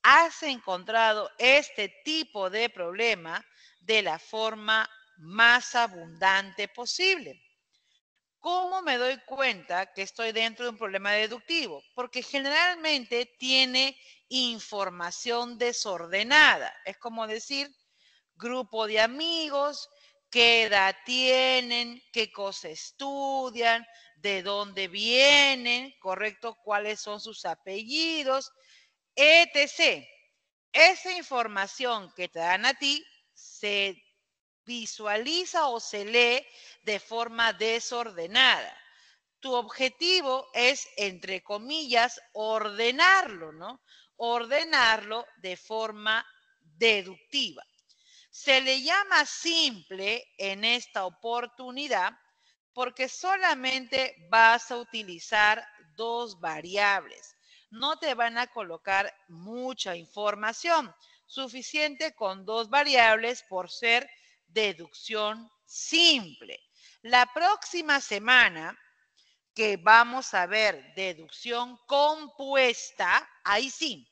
Has encontrado este tipo de problema de la forma más abundante posible. ¿Cómo me doy cuenta que estoy dentro de un problema deductivo? Porque generalmente tiene información desordenada. Es como decir, grupo de amigos, qué edad tienen, qué cosa estudian, de dónde vienen, ¿correcto? ¿Cuáles son sus apellidos? Etc. Esa información que te dan a ti se visualiza o se lee de forma desordenada. Tu objetivo es, entre comillas, ordenarlo, ¿no? Ordenarlo de forma deductiva. Se le llama simple en esta oportunidad porque solamente vas a utilizar dos variables. No te van a colocar mucha información, suficiente con dos variables por ser deducción simple. La próxima semana que vamos a ver deducción compuesta, ahí sí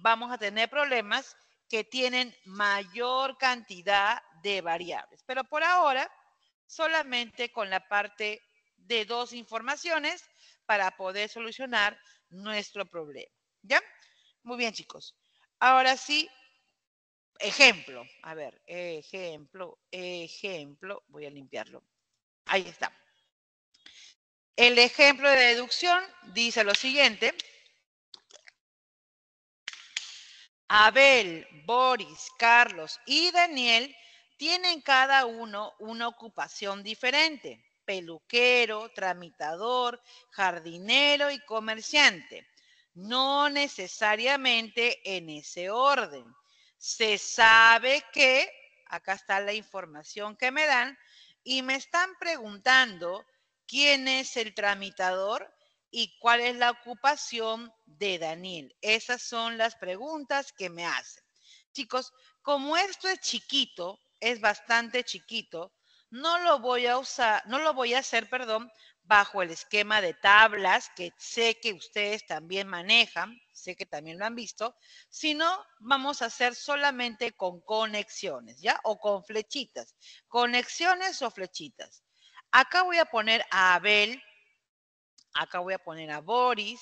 vamos a tener problemas que tienen mayor cantidad de variables. Pero por ahora, solamente con la parte de dos informaciones para poder solucionar nuestro problema, ¿ya? Muy bien, chicos. Ahora sí, Ejemplo, a ver, ejemplo, voy a limpiarlo. Ahí está. El ejemplo de deducción dice lo siguiente. Abel, Boris, Carlos y Daniel tienen cada uno una ocupación diferente. Peluquero, tramitador, jardinero y comerciante. No necesariamente en ese orden. Se sabe que, acá está la información que me dan, y me están preguntando quién es el tramitador y cuál es la ocupación de Daniel. Esas son las preguntas que me hacen. Chicos, como esto es chiquito, es bastante chiquito, no lo voy a hacer, bajo el esquema de tablas que sé que ustedes también manejan, sé que también lo han visto, sino vamos a hacer solamente con conexiones, ¿ya? O con flechitas. Conexiones o flechitas. Acá voy a poner a Abel, acá voy a poner a Boris,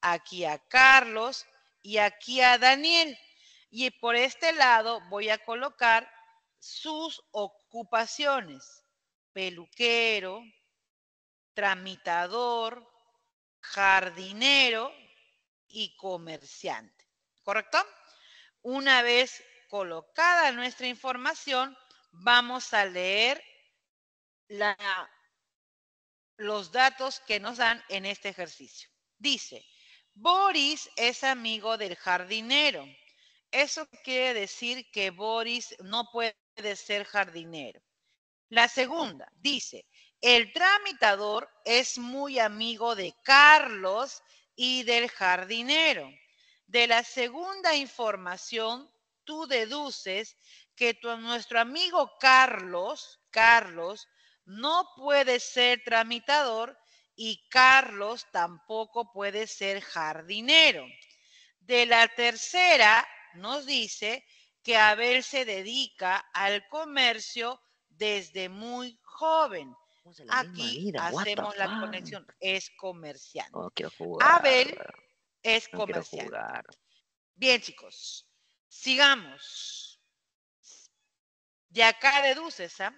aquí a Carlos y aquí a Daniel. Y por este lado voy a colocar sus ocupaciones. Peluquero, tramitador, jardinero y comerciante. ¿Correcto? Una vez colocada nuestra información, vamos a leer los datos que nos dan en este ejercicio. Dice, Boris es amigo del jardinero. Eso quiere decir que Boris no puede ser jardinero. La segunda dice, el tramitador es muy amigo de Carlos y del jardinero. De la segunda información, tú deduces que nuestro amigo Carlos no puede ser tramitador y Carlos tampoco puede ser jardinero. De la tercera nos dice que Abel se dedica al comercio desde muy joven. Aquí hacemos la conexión. Es comerciante. No quiero jugar. Abel es comerciante. No quiero jugar. Bien, chicos. Sigamos. De acá deduces, ¿ah?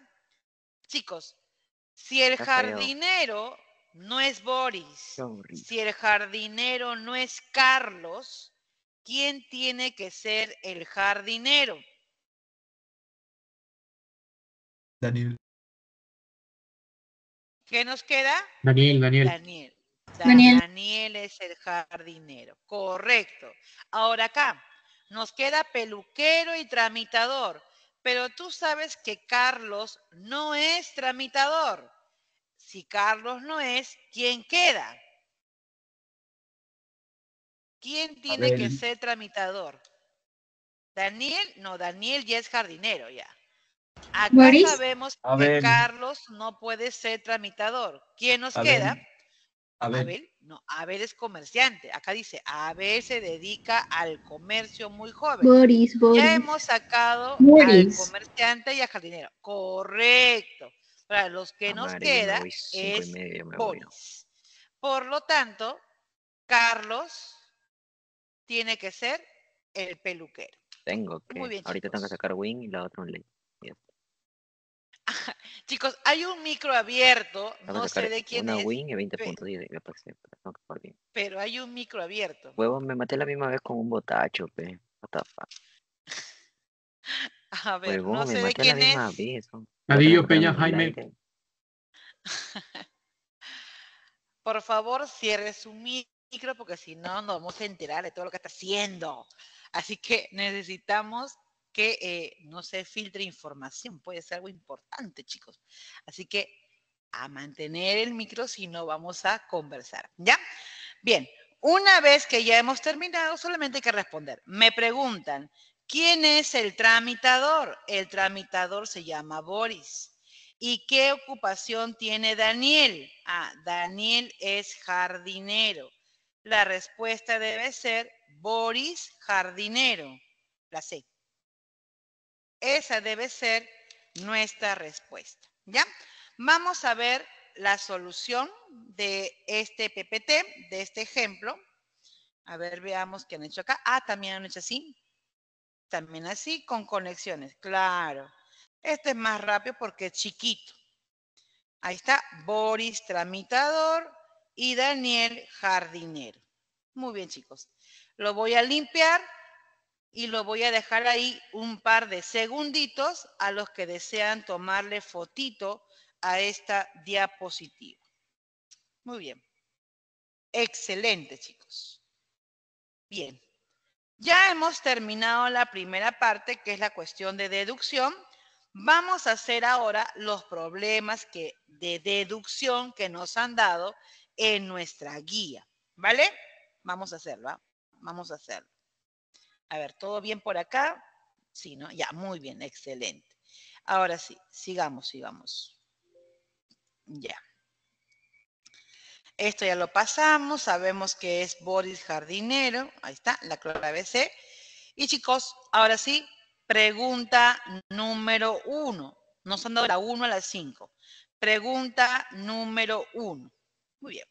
Chicos, si el jardinero no es Boris, si el jardinero no es Carlos, ¿quién tiene que ser el jardinero? Daniel. ¿Qué nos queda? Daniel. Daniel es el jardinero. Correcto. Ahora acá, nos queda peluquero y tramitador. Pero tú sabes que Carlos no es tramitador. Si Carlos no es, ¿quién queda? ¿Quién tiene Abel. Que ser tramitador? ¿Daniel? No, Daniel ya es jardinero ya. Acá Boris. Sabemos que Abel. Carlos no puede ser tramitador. ¿Quién nos Abel. Queda? Abel. Abel. No, Abel es comerciante. Acá dice, Abel se dedica al comercio muy joven. Boris. Ya hemos sacado Boris. Al comerciante y al jardinero. Correcto. Para los que nos queda es Boris. Por lo tanto, Carlos tiene que ser el peluquero. Tengo que. Muy bien, ahorita chicos. Tengo que sacar Win y la otra un ley. Chicos, hay un micro abierto, no sé de quién es. Una win y 20 puntos, pero hay un micro abierto. Huevo, me maté la misma vez con un botacho, pe. What the fuck. A ver, huevo, no sé de quién es. Nadillo Peña Jaime. Por favor, cierre su micro porque si no nos vamos a enterar de todo lo que está haciendo. Así que necesitamos que no se filtre información, puede ser algo importante, chicos. Así que a mantener el micro, si no vamos a conversar, ¿ya? Bien, una vez que ya hemos terminado, solamente hay que responder. Me preguntan, ¿quién es el tramitador? El tramitador se llama Boris. ¿Y qué ocupación tiene Daniel? Ah, Daniel es jardinero. La respuesta debe ser Boris, jardinero. La C. Esa debe ser nuestra respuesta, ¿ya? Vamos a ver la solución de este PPT, de este ejemplo. A ver, veamos qué han hecho acá. Ah, también han hecho así. También así con conexiones, claro. Este es más rápido porque es chiquito. Ahí está Boris, tramitador, y Daniel, jardinero. Muy bien, chicos. Lo voy a limpiar y lo voy a dejar ahí un par de segunditos a los que desean tomarle fotito a esta diapositiva. Muy bien. Excelente, chicos. Bien. Ya hemos terminado la primera parte, que es la cuestión de deducción. Vamos a hacer ahora los problemas de deducción que nos han dado en nuestra guía. ¿Vale? Vamos a hacerlo, ¿eh? Vamos a hacerlo. A ver, ¿todo bien por acá? Sí, ¿no? Ya, muy bien, excelente. Ahora sí, sigamos. Ya. Esto ya lo pasamos, sabemos que es Boris jardinero. Ahí está, la clave C. Y chicos, ahora sí, pregunta número 1. Nos han dado la 1 a la 5. Pregunta número 1. Muy bien.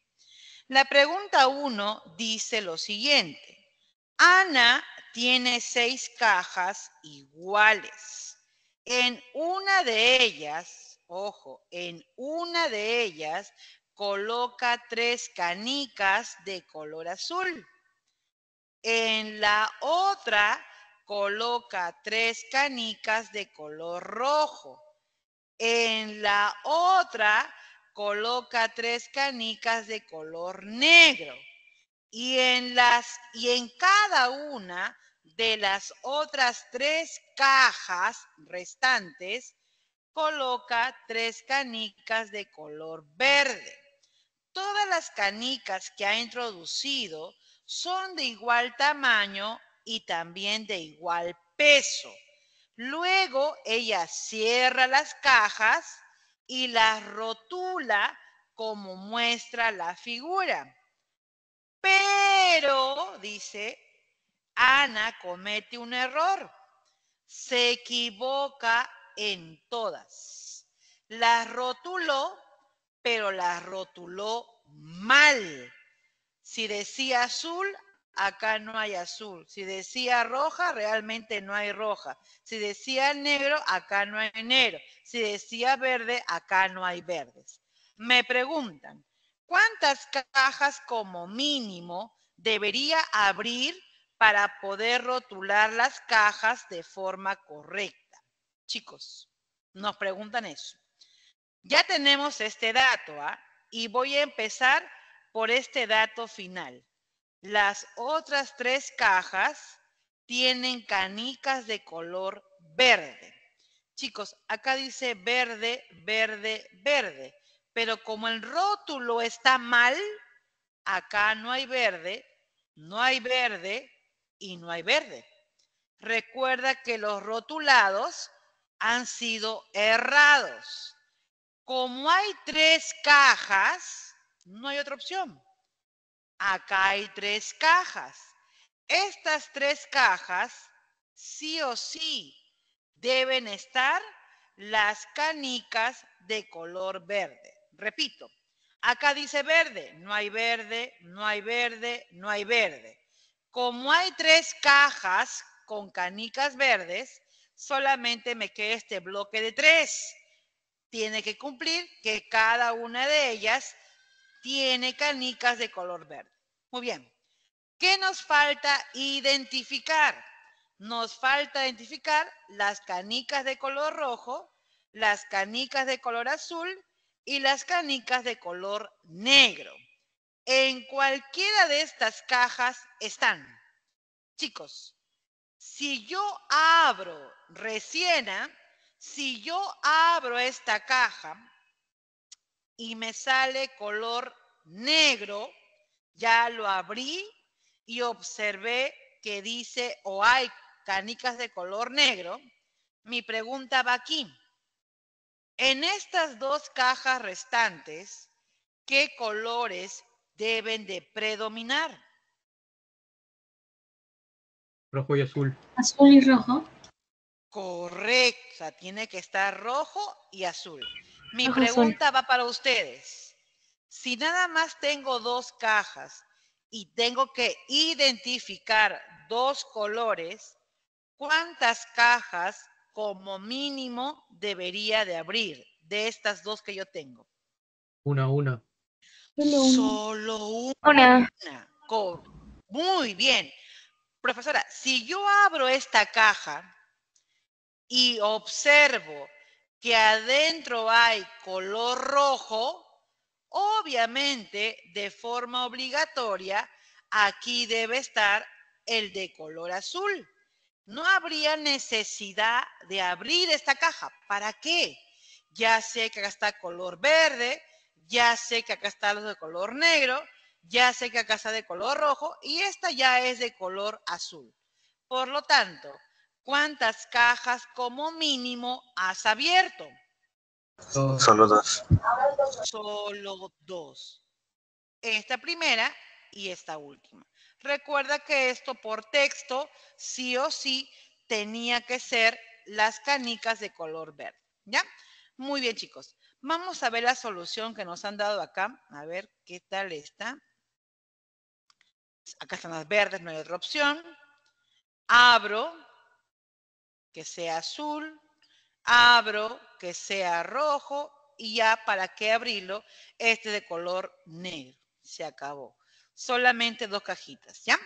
La pregunta 1 dice lo siguiente. Ana tiene 6 cajas iguales. En una de ellas, ojo, en una de ellas coloca 3 canicas de color azul. En la otra coloca 3 canicas de color rojo. En la otra coloca 3 canicas de color negro. Y en cada una de las otras 3 cajas restantes coloca 3 canicas de color verde. Todas las canicas que ha introducido son de igual tamaño y también de igual peso. Luego ella cierra las cajas y las rotula como muestra la figura. Pero, dice, Ana comete un error. Se equivoca en todas. Las rotuló, pero las rotuló mal. Si decía azul, acá no hay azul. Si decía roja, realmente no hay roja. Si decía negro, acá no hay negro. Si decía verde, acá no hay verdes. Me preguntan, ¿cuántas cajas como mínimo debería abrir para poder rotular las cajas de forma correcta? Chicos, nos preguntan eso. Ya tenemos este dato, ¿eh? Y voy a empezar por este dato final. Las otras 3 cajas tienen canicas de color verde. Chicos, acá dice verde, verde, verde. Pero como el rótulo está mal, acá no hay verde y no hay verde. Recuerda que los rotulados han sido errados. Como hay 3 cajas, no hay otra opción. Acá hay 3 cajas. Estas 3 cajas, sí o sí, deben estar las canicas de color verde. Repito, acá dice verde, no hay verde, no hay verde, no hay verde. Como hay 3 cajas con canicas verdes, solamente me queda este bloque de 3. Tiene que cumplir que cada una de ellas tiene canicas de color verde. Muy bien. ¿Qué nos falta identificar? Nos falta identificar las canicas de color rojo, las canicas de color azul y las canicas de color negro. En cualquiera de estas cajas están. Chicos, si yo abro si yo abro esta caja, y me sale color negro, ya lo abrí y observé que dice o hay canicas de color negro. Mi pregunta va aquí. En estas 2 cajas restantes, ¿qué colores deben de predominar? Rojo y azul. Azul y rojo. Correcto, o sea, tiene que estar rojo y azul. Mi pregunta va para ustedes. Si nada más tengo 2 cajas y tengo que identificar 2 colores, ¿cuántas cajas como mínimo debería de abrir de estas dos que yo tengo? Una. Solo una. Muy bien. Profesora, si yo abro esta caja y observo que adentro hay color rojo, obviamente, de forma obligatoria, aquí debe estar el de color azul. No habría necesidad de abrir esta caja. ¿Para qué? Ya sé que acá está color verde, ya sé que acá está los de color negro, ya sé que acá está de color rojo y esta ya es de color azul. Por lo tanto, ¿cuántas cajas como mínimo has abierto? Solo dos. Solo dos. Esta primera y esta última. Recuerda que esto por texto sí o sí tenía que ser las canicas de color verde. ¿Ya? Muy bien, chicos. Vamos a ver la solución que nos han dado acá. A ver qué tal está. Acá están las verdes, no hay otra opción. Abro, que sea azul. Abro, que sea rojo. Y ya, ¿para qué abrirlo? Este de color negro. Se acabó. Solamente dos cajitas, ¿ya?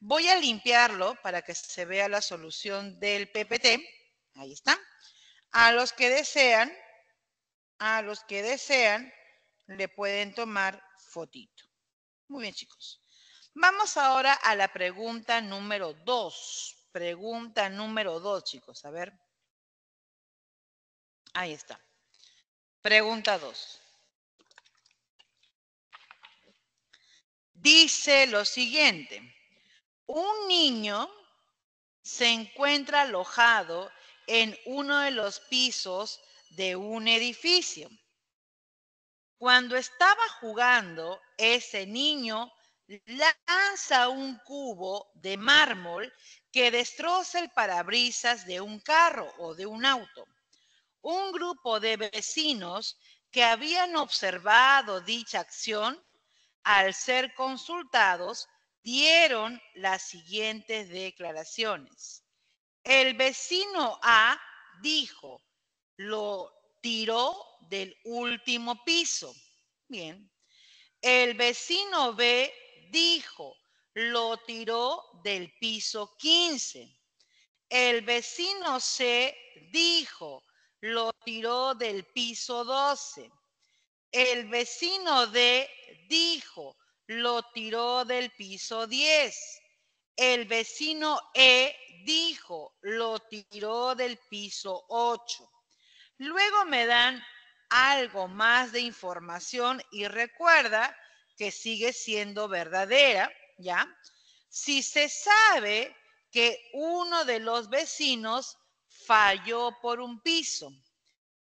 Voy a limpiarlo para que se vea la solución del PPT. Ahí está. A los que desean, le pueden tomar fotito. Muy bien, chicos. Vamos ahora a la pregunta número 2. Pregunta número 2, chicos. A ver. Ahí está. Pregunta 2. Dice lo siguiente. Un niño se encuentra alojado en uno de los pisos de un edificio. Cuando estaba jugando, ese niño lanza un cubo de mármol que destroza el parabrisas de un carro o de un auto. Un grupo de vecinos que habían observado dicha acción, al ser consultados, dieron las siguientes declaraciones. El vecino A dijo: lo tiró del último piso. Bien. El vecino B dijo: lo tiró del piso 15. El vecino C dijo: lo tiró del piso 12. El vecino D dijo: lo tiró del piso 10. El vecino E dijo: lo tiró del piso 8. Luego me dan algo más de información y recuerda que sigue siendo verdadera, ¿ya? Si se sabe que uno de los vecinos falló por un piso,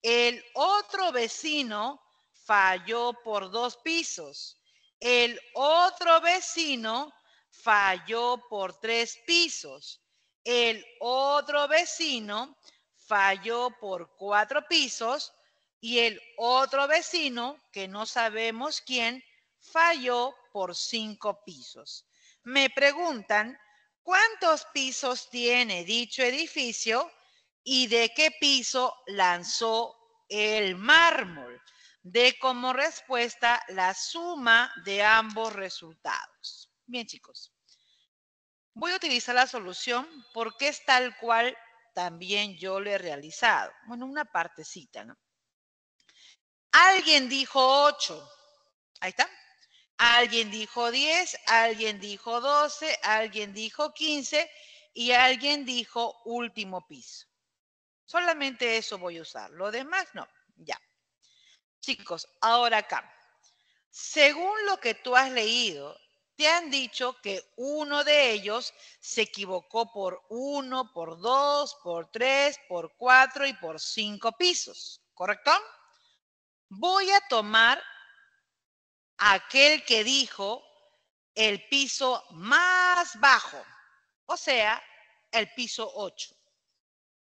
el otro vecino falló por 2 pisos, el otro vecino falló por 3 pisos, el otro vecino falló por 4 pisos y el otro vecino, que no sabemos quién, falló por 5 pisos. Me preguntan, ¿cuántos pisos tiene dicho edificio y de qué piso lanzó el mármol? De como respuesta la suma de ambos resultados. Bien, chicos. Voy a utilizar la solución porque es tal cual también yo lo he realizado. Bueno, una partecita, ¿no? Alguien dijo 8. Ahí está. Alguien dijo 10, alguien dijo 12, alguien dijo 15 y alguien dijo último piso. Solamente eso voy a usar. Lo demás no. Ya. Chicos, ahora acá. Según lo que tú has leído, te han dicho que uno de ellos se equivocó por 1, por 2, por 3, por 4 y por 5 pisos, ¿correcto? Voy a tomar aquel que dijo el piso más bajo, o sea, el piso 8,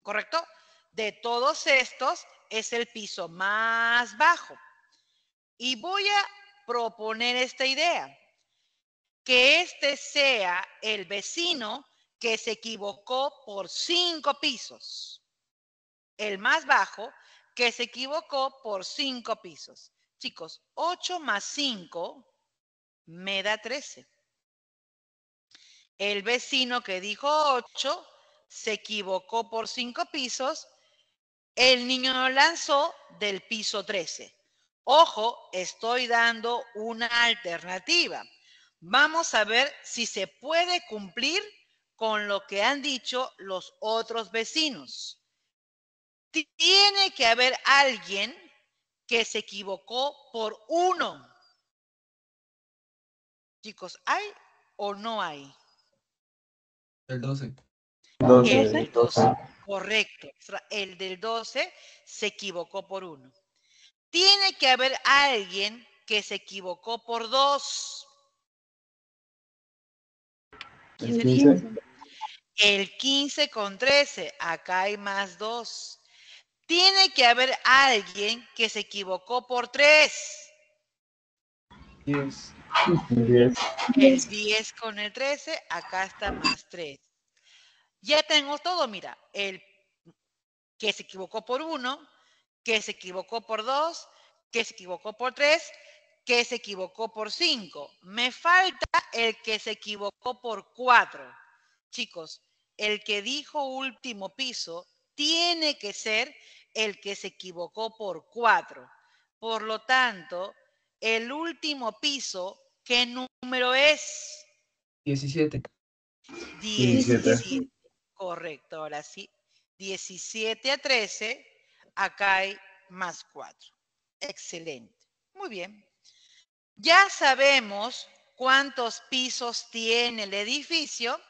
¿correcto? De todos estos es el piso más bajo. Y voy a proponer esta idea. Que este sea el vecino que se equivocó por 5 pisos. El más bajo, que se equivocó por 5 pisos. Chicos, 8 más 5 me da 13. El vecino que dijo 8 se equivocó por 5 pisos. El niño lo lanzó del piso 13. Ojo, estoy dando una alternativa. Vamos a ver si se puede cumplir con lo que han dicho los otros vecinos. Tiene que haber alguien que se equivocó por 1. Chicos, ¿hay o no hay? El 12. El del 12, correcto. El del 12 se equivocó por 1. Tiene que haber alguien que se equivocó por 2. ¿Quién sería? El 15 con 13, acá hay más 2. Tiene que haber alguien que se equivocó por 3. 10. El 10 con el 13, acá está más 3. Ya tengo todo, mira, el que se equivocó por 1, que se equivocó por 2, que se equivocó por 3, que se equivocó por 5. Me falta el que se equivocó por 4. Chicos, el que dijo último piso tiene que ser el que se equivocó por 4. Por lo tanto, el último piso, ¿qué número es? 17. 17. Correcto, ahora sí. 17 a 13, acá hay más 4. Excelente. Muy bien. Ya sabemos cuántos pisos tiene el edificio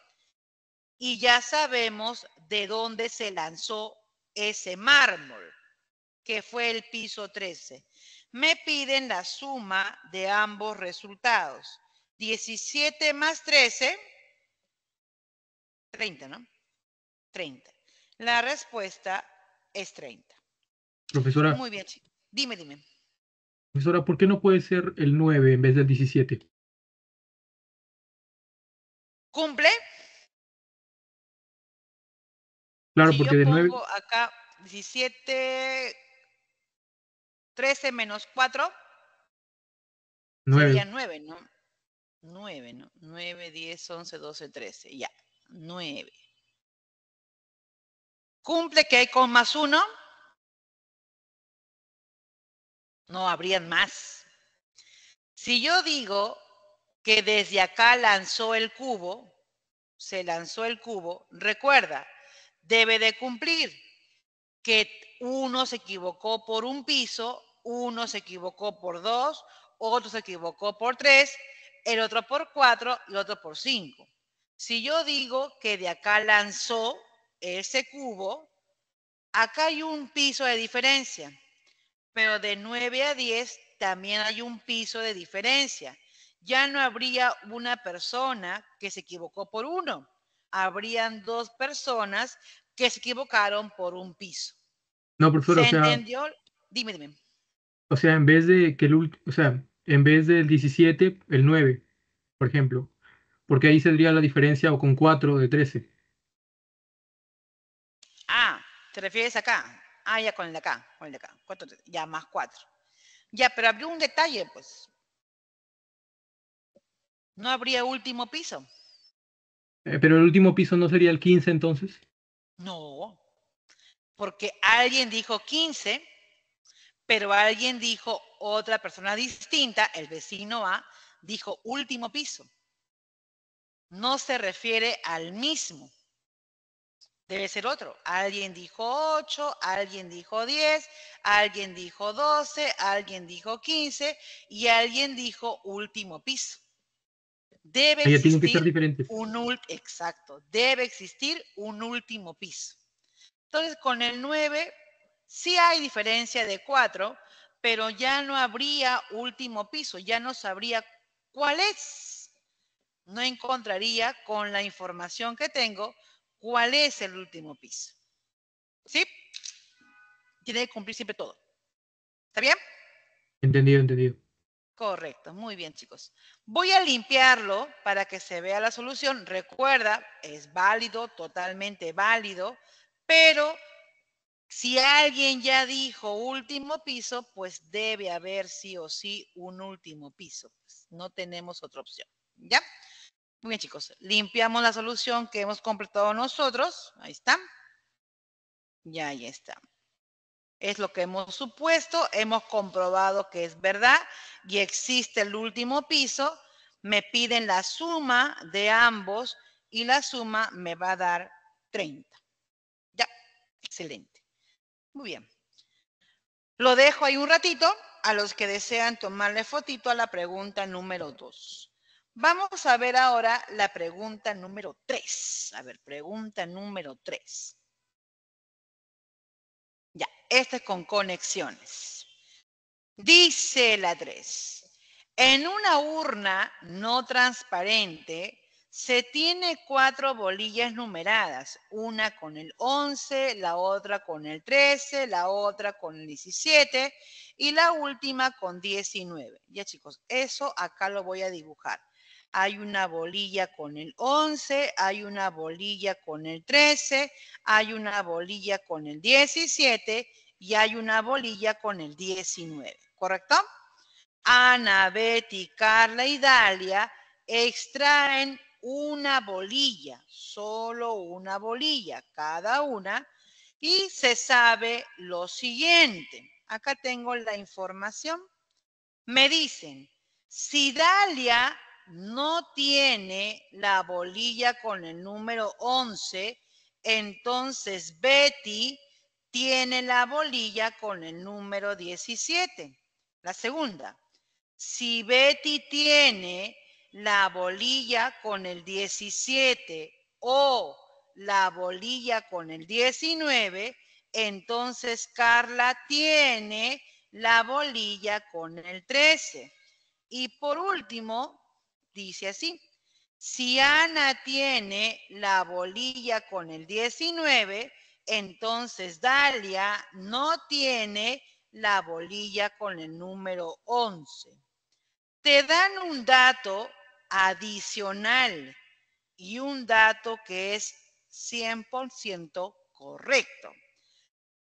y ya sabemos de dónde se lanzó ese mármol, que fue el piso 13. Me piden la suma de ambos resultados. 17 más 13, 30, ¿no? 30. La respuesta es 30. Profesora. Muy bien, chicos. Dime, dime. Profesora, ¿por qué no puede ser el 9 en vez del 17? ¿Cumple? Claro, si porque de 9... acá 17... 13 menos 4... 9. Sería 9, ¿no? 9, ¿no? 9, 10, 11, 12, 13. Ya, 9. ¿Cumple que hay con más 1? No habrían más. Si yo digo que desde acá lanzó el cubo, se lanzó el cubo, recuerda, debe de cumplir que 1 se equivocó por 1 piso, 1 se equivocó por 2, otro se equivocó por 3, el otro por 4 y otro por 5. Si yo digo que de acá lanzó ese cubo, acá hay 1 piso de diferencia. Pero de 9 a 10 también hay 1 piso de diferencia. Ya no habría una persona que se equivocó por 1. Habrían 2 personas que se equivocaron por 1 piso. No, profesor, ¿se entendió? Dime, dime. O sea, en vez de que en vez del 17, el 9, por ejemplo. Porque ahí saldría la diferencia o con 4 de 13. Ah, ¿te refieres acá? Ah, ya con el de acá, Cuatro, ya más 4. Ya, pero habría un detalle, pues. ¿No habría último piso? ¿Pero el último piso no sería el 15 entonces? No, porque alguien dijo 15, pero alguien dijo, otra persona distinta, el vecino A, dijo último piso. No se refiere al mismo. Debe ser otro. Alguien dijo 8, alguien dijo 10, alguien dijo 12, alguien dijo 15 y alguien dijo último piso. Debe existir un exacto. Debe existir un último piso. Entonces, con el 9 sí hay diferencia de 4, pero ya no habría último piso, ya no sabría cuál es. No encontraría con la información que tengo ¿cuál es el último piso? ¿Sí? Tiene que cumplir siempre todo. ¿Está bien? Entendido, entendido. Correcto, muy bien, chicos. Voy a limpiarlo para que se vea la solución. Recuerda, es válido, totalmente válido, pero si alguien ya dijo último piso, pues debe haber sí o sí un último piso. No tenemos otra opción, ¿ya? Muy bien, chicos. Limpiamos la solución que hemos completado nosotros. Ahí está. Ya, ahí está. Es lo que hemos supuesto, hemos comprobado que es verdad y existe el último piso. Me piden la suma de ambos y la suma me va a dar 30. Ya, excelente. Muy bien. Lo dejo ahí un ratito a los que desean tomarle fotito a la pregunta número 2. Vamos a ver ahora la pregunta número 3. A ver, pregunta número 3. Ya, esta es con conexiones. Dice la 3. En una urna no transparente se tiene 4 bolillas numeradas. Una con el 11, la otra con el 13, la otra con el 17 y la última con 19. Ya, chicos, eso acá lo voy a dibujar. Hay una bolilla con el 11, hay una bolilla con el 13, hay una bolilla con el 17 y hay una bolilla con el 19, ¿correcto? Ana, Betty, Carla y Dalia extraen una bolilla, solo una bolilla cada una, y se sabe lo siguiente. Acá tengo la información. Me dicen, si Dalia no tiene la bolilla con el número 11, entonces Betty tiene la bolilla con el número 17. La segunda, si Betty tiene la bolilla con el 17 o la bolilla con el 19, entonces Carla tiene la bolilla con el 13. Y por último, dice así, si Ana tiene la bolilla con el 19, entonces Dalia no tiene la bolilla con el número 11. Te dan un dato adicional y un dato que es 100% correcto.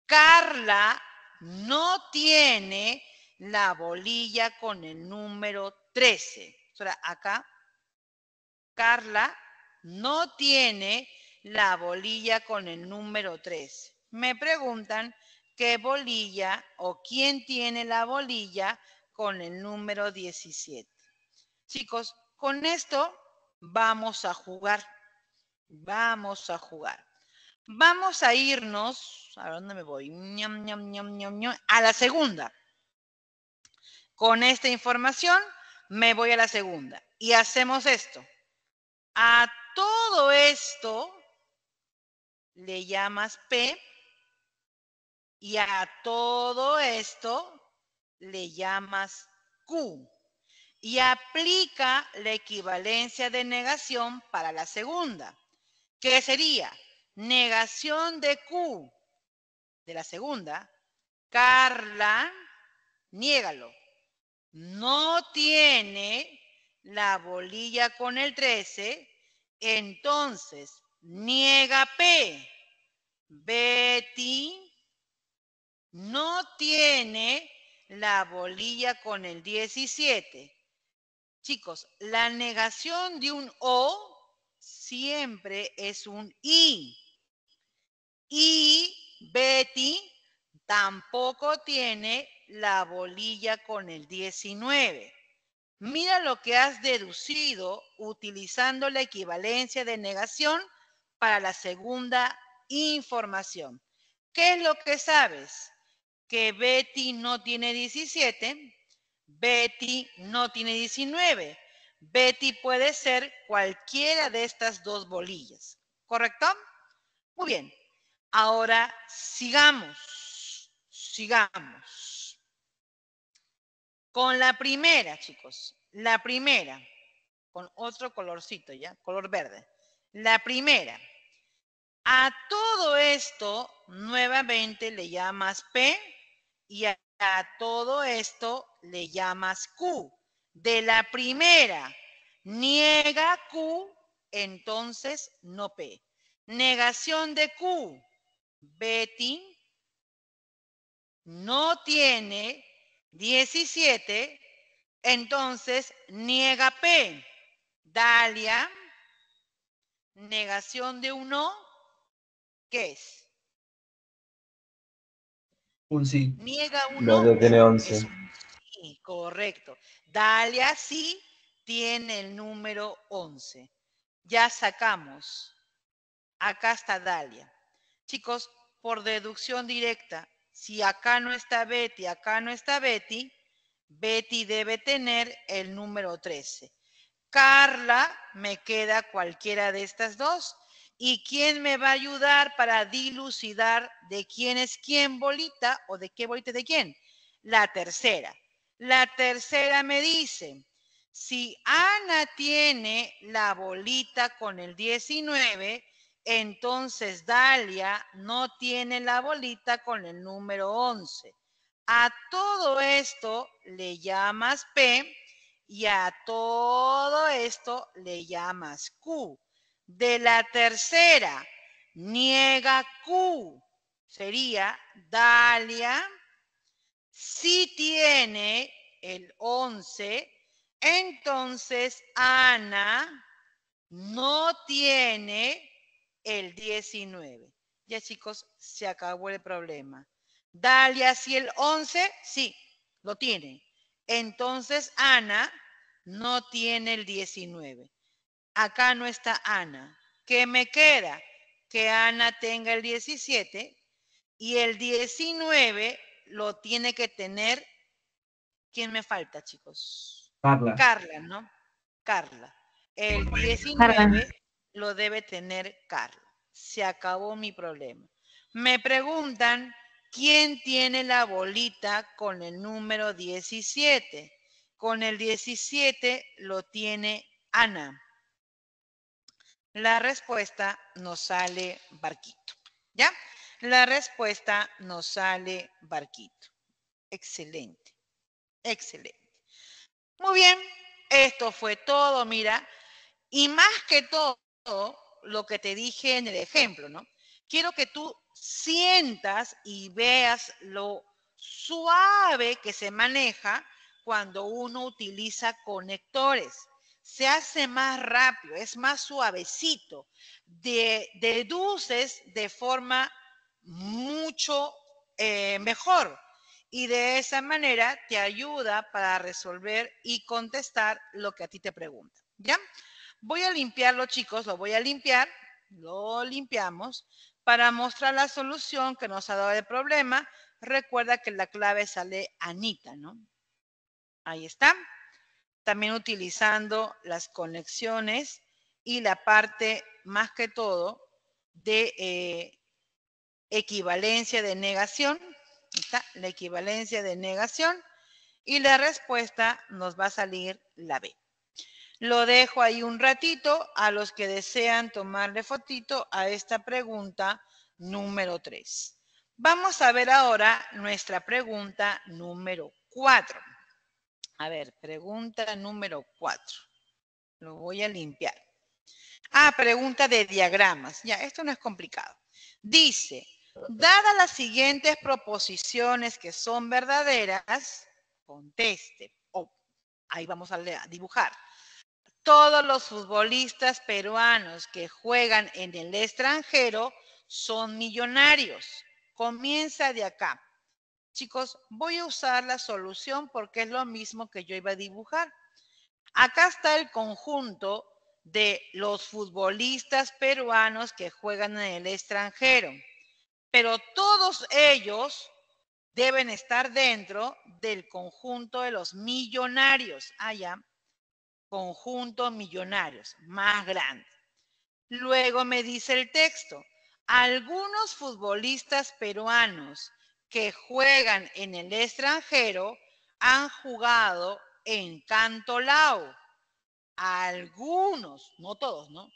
Carla no tiene la bolilla con el número 13. Acá, Carla no tiene la bolilla con el número 3. Me preguntan qué bolilla o quién tiene la bolilla con el número 17. Chicos, con esto vamos a jugar. Vamos a jugar. Vamos a irnos, ¿a dónde me voy? A la segunda. Con esta información me voy a la segunda y hacemos esto. A todo esto le llamas P y a todo esto le llamas Q. Y aplica la equivalencia de negación para la segunda, que sería negación de Q de la segunda. Carla, niégalo, no tiene la bolilla con el 13, entonces niega P. Betty no tiene la bolilla con el 17. Chicos, la negación de un O siempre es un I. Y Betty tampoco tiene la bolilla con el 19. Mira lo que has deducido utilizando la equivalencia de negación para la segunda información. ¿Qué es lo que sabes? Que Betty no tiene 17, Betty no tiene 19. Betty puede ser cualquiera de estas dos bolillas, ¿correcto? Muy bien. Ahora sigamos, sigamos. Con la primera, chicos, la primera, con otro colorcito ya, color verde. La primera, a todo esto nuevamente le llamas P y a todo esto le llamas Q. de la primera niega Q, entonces no P. Negación de Q, Betty no tiene 17, entonces niega P. Dalia, negación de un no, ¿qué es? Un sí. Niega un no. Dalia tiene 11. Sí, correcto. Dalia sí tiene el número 11. Ya sacamos. Acá está Dalia. Chicos, por deducción directa, si acá no está Betty, acá no está Betty, Betty debe tener el número 13. Carla, me queda cualquiera de estas dos. ¿Y quién me va a ayudar para dilucidar de quién es quién bolita o de qué bolita es de quién? La tercera. La tercera me dice, si Ana tiene la bolita con el 19, entonces Dalia no tiene la bolita con el número 11. A todo esto le llamas P y a todo esto le llamas Q. De la tercera, niega Q. Sería Dalia, si tiene el 11, entonces Ana no tiene el 19. Ya chicos, se acabó el problema. Dalia, si el 11, sí, lo tiene. Entonces Ana no tiene el 19. Acá no está Ana. ¿Qué me queda? Que Ana tenga el 17 y el 19 lo tiene que tener. ¿Quién me falta, chicos? Carla. Carla, ¿no? Carla. El 19 Carla lo debe tener Carla. Se acabó mi problema. Me preguntan, ¿quién tiene la bolita con el número 17? Con el 17 lo tiene Ana. La respuesta nos sale barquito, ¿ya? La respuesta nos sale barquito. Excelente, excelente. Muy bien, esto fue todo, mira. Y más que todo, lo que te dije en el ejemplo, ¿no? Quiero que tú sientas y veas lo suave que se maneja cuando uno utiliza conectores. Se hace más rápido, es más suavecito. Deduces de forma mucho mejor. Y de esa manera te ayuda para resolver y contestar lo que a ti te preguntan, ¿ya? Voy a limpiarlo, chicos, lo voy a limpiar. Lo limpiamos para mostrar la solución que nos ha dado el problema. Recuerda que la clave sale Anita, ¿no? Ahí está. También utilizando las conexiones y la parte, más que todo, de equivalencia de negación. Está la equivalencia de negación. Y la respuesta nos va a salir la B. Lo dejo ahí un ratito a los que desean tomarle fotito a esta pregunta número 3. Vamos a ver ahora nuestra pregunta número 4. A ver, pregunta número 4. Lo voy a limpiar. Ah, pregunta de diagramas. Ya, esto no es complicado. Dice, dadas las siguientes proposiciones que son verdaderas, conteste. Oh, ahí vamos a dibujar. Todos los futbolistas peruanos que juegan en el extranjero son millonarios. Comienza de acá. Chicos, voy a usar la solución porque es lo mismo que yo iba a dibujar. Acá está el conjunto de los futbolistas peruanos que juegan en el extranjero. Pero todos ellos deben estar dentro del conjunto de los millonarios. Ah, ya. Conjunto millonarios, más grande. Luego me dice el texto. Algunos futbolistas peruanos que juegan en el extranjero han jugado en Cantolao. Algunos, no todos, ¿no?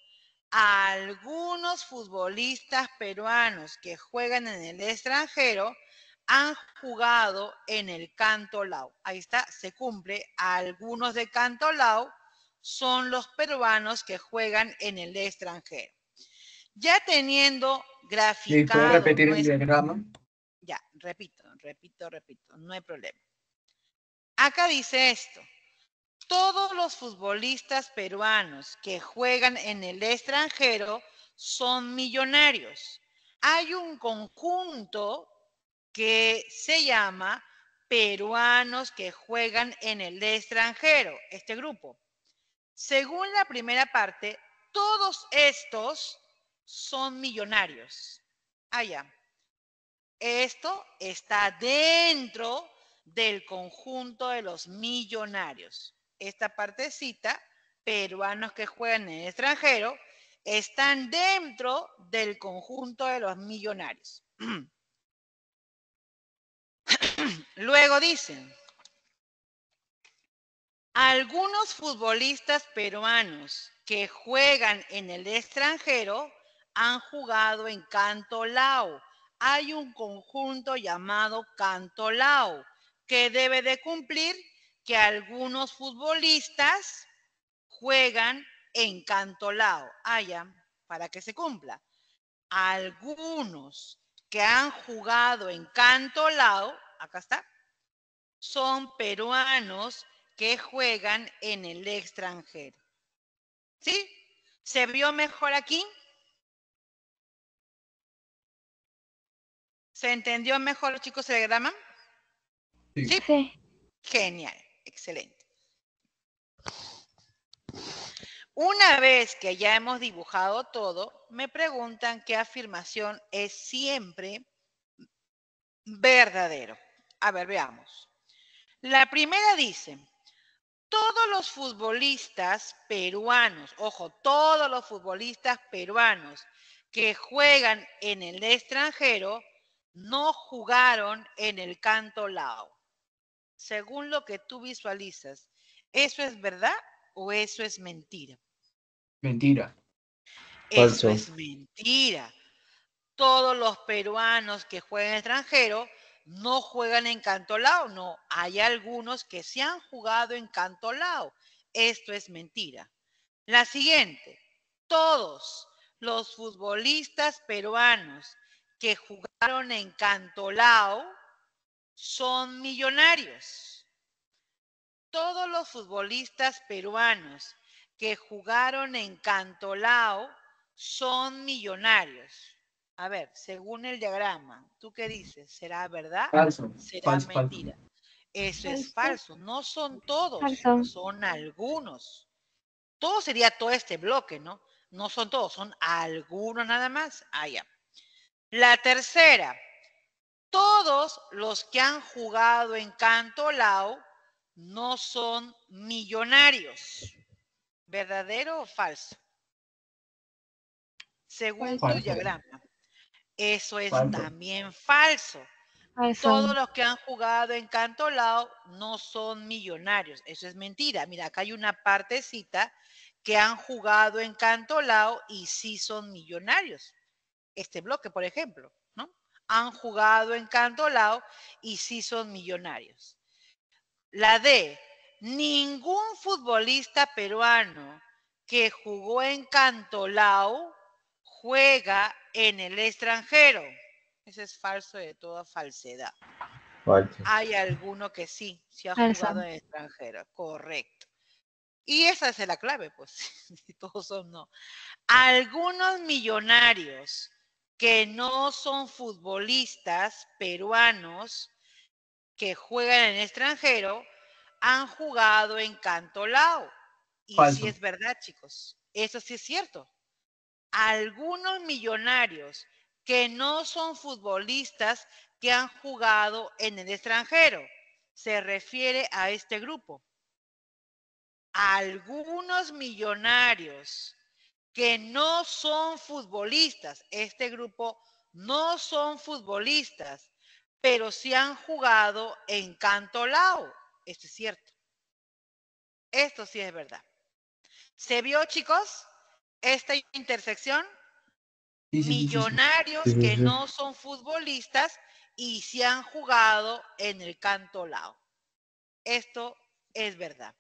Algunos futbolistas peruanos que juegan en el extranjero han jugado en el Cantolao. Ahí está, se cumple. Algunos de Cantolao son los peruanos que juegan en el extranjero. Ya teniendo graficado... ¿Puedo repetir el diagrama? Ya, repito, no hay problema. Acá dice esto. Todos los futbolistas peruanos que juegan en el extranjero son millonarios. Hay un conjunto que se llama peruanos que juegan en el extranjero, este grupo. Según la primera parte, todos estos son millonarios. Allá. Esto está dentro del conjunto de los millonarios. Esta partecita, peruanos que juegan en el extranjero, están dentro del conjunto de los millonarios. Luego dicen, algunos futbolistas peruanos que juegan en el extranjero han jugado en Cantolao. Hay un conjunto llamado Cantolao que debe de cumplir que algunos futbolistas juegan en Cantolao. Ah, ya, para que se cumpla. Algunos que han jugado en Cantolao, acá está, son peruanos que juegan en el extranjero. ¿Sí? ¿Se vio mejor aquí? ¿Se entendió mejor, chicos, el diagrama? Sí. ¿Sí? Genial, excelente. Una vez que ya hemos dibujado todo, me preguntan qué afirmación es siempre verdadero. A ver, veamos. La primera dice, todos los futbolistas peruanos, ojo, todos los futbolistas peruanos que juegan en el extranjero no jugaron en el Cantolao. Según lo que tú visualizas, ¿eso es verdad o eso es mentira? Mentira. Eso es mentira. Todos los peruanos que juegan en el extranjero no juegan en Cantolao. No, hay algunos que se han jugado en Cantolao. Esto es mentira. La siguiente, todos los futbolistas peruanos que jugaron en Cantolao son millonarios. Todos los futbolistas peruanos que jugaron en Cantolao son millonarios. A ver, según el diagrama, ¿tú qué dices? ¿Será verdad? Falso. ¿Será mentira? Falso. Eso es falso. No son todos, son algunos. Todo sería todo este bloque, ¿no? No son todos, son algunos nada más. Allá. La tercera, todos los que han jugado en Cantolao no son millonarios. ¿Verdadero o falso? Según tu diagrama. Eso es también falso. Todos los que han jugado en Cantolao no son millonarios. Eso es mentira. Mira, acá hay una partecita que han jugado en Cantolao y sí son millonarios. Este bloque, por ejemplo, ¿no? Han jugado en Cantolao y sí son millonarios. La D, ningún futbolista peruano que jugó en Cantolao juega en el extranjero. Ese es falso de toda falsedad. Falso. Hay alguno que sí, sí ha jugado en el extranjero. Correcto. Y esa es la clave, pues. Todos son no. Algunos millonarios que no son futbolistas peruanos que juegan en el extranjero han jugado en Cantolao. Y sí es verdad, chicos. Eso sí es cierto. Algunos millonarios que no son futbolistas que han jugado en el extranjero. Se refiere a este grupo. Algunos millonarios que no son futbolistas. Este grupo no son futbolistas, pero sí han jugado en Cantolao. Esto es cierto. Esto sí es verdad. ¿Se vio, chicos, esta intersección? Sí, millonarios que no son futbolistas y se han jugado en el Cantolao. Esto es verdad.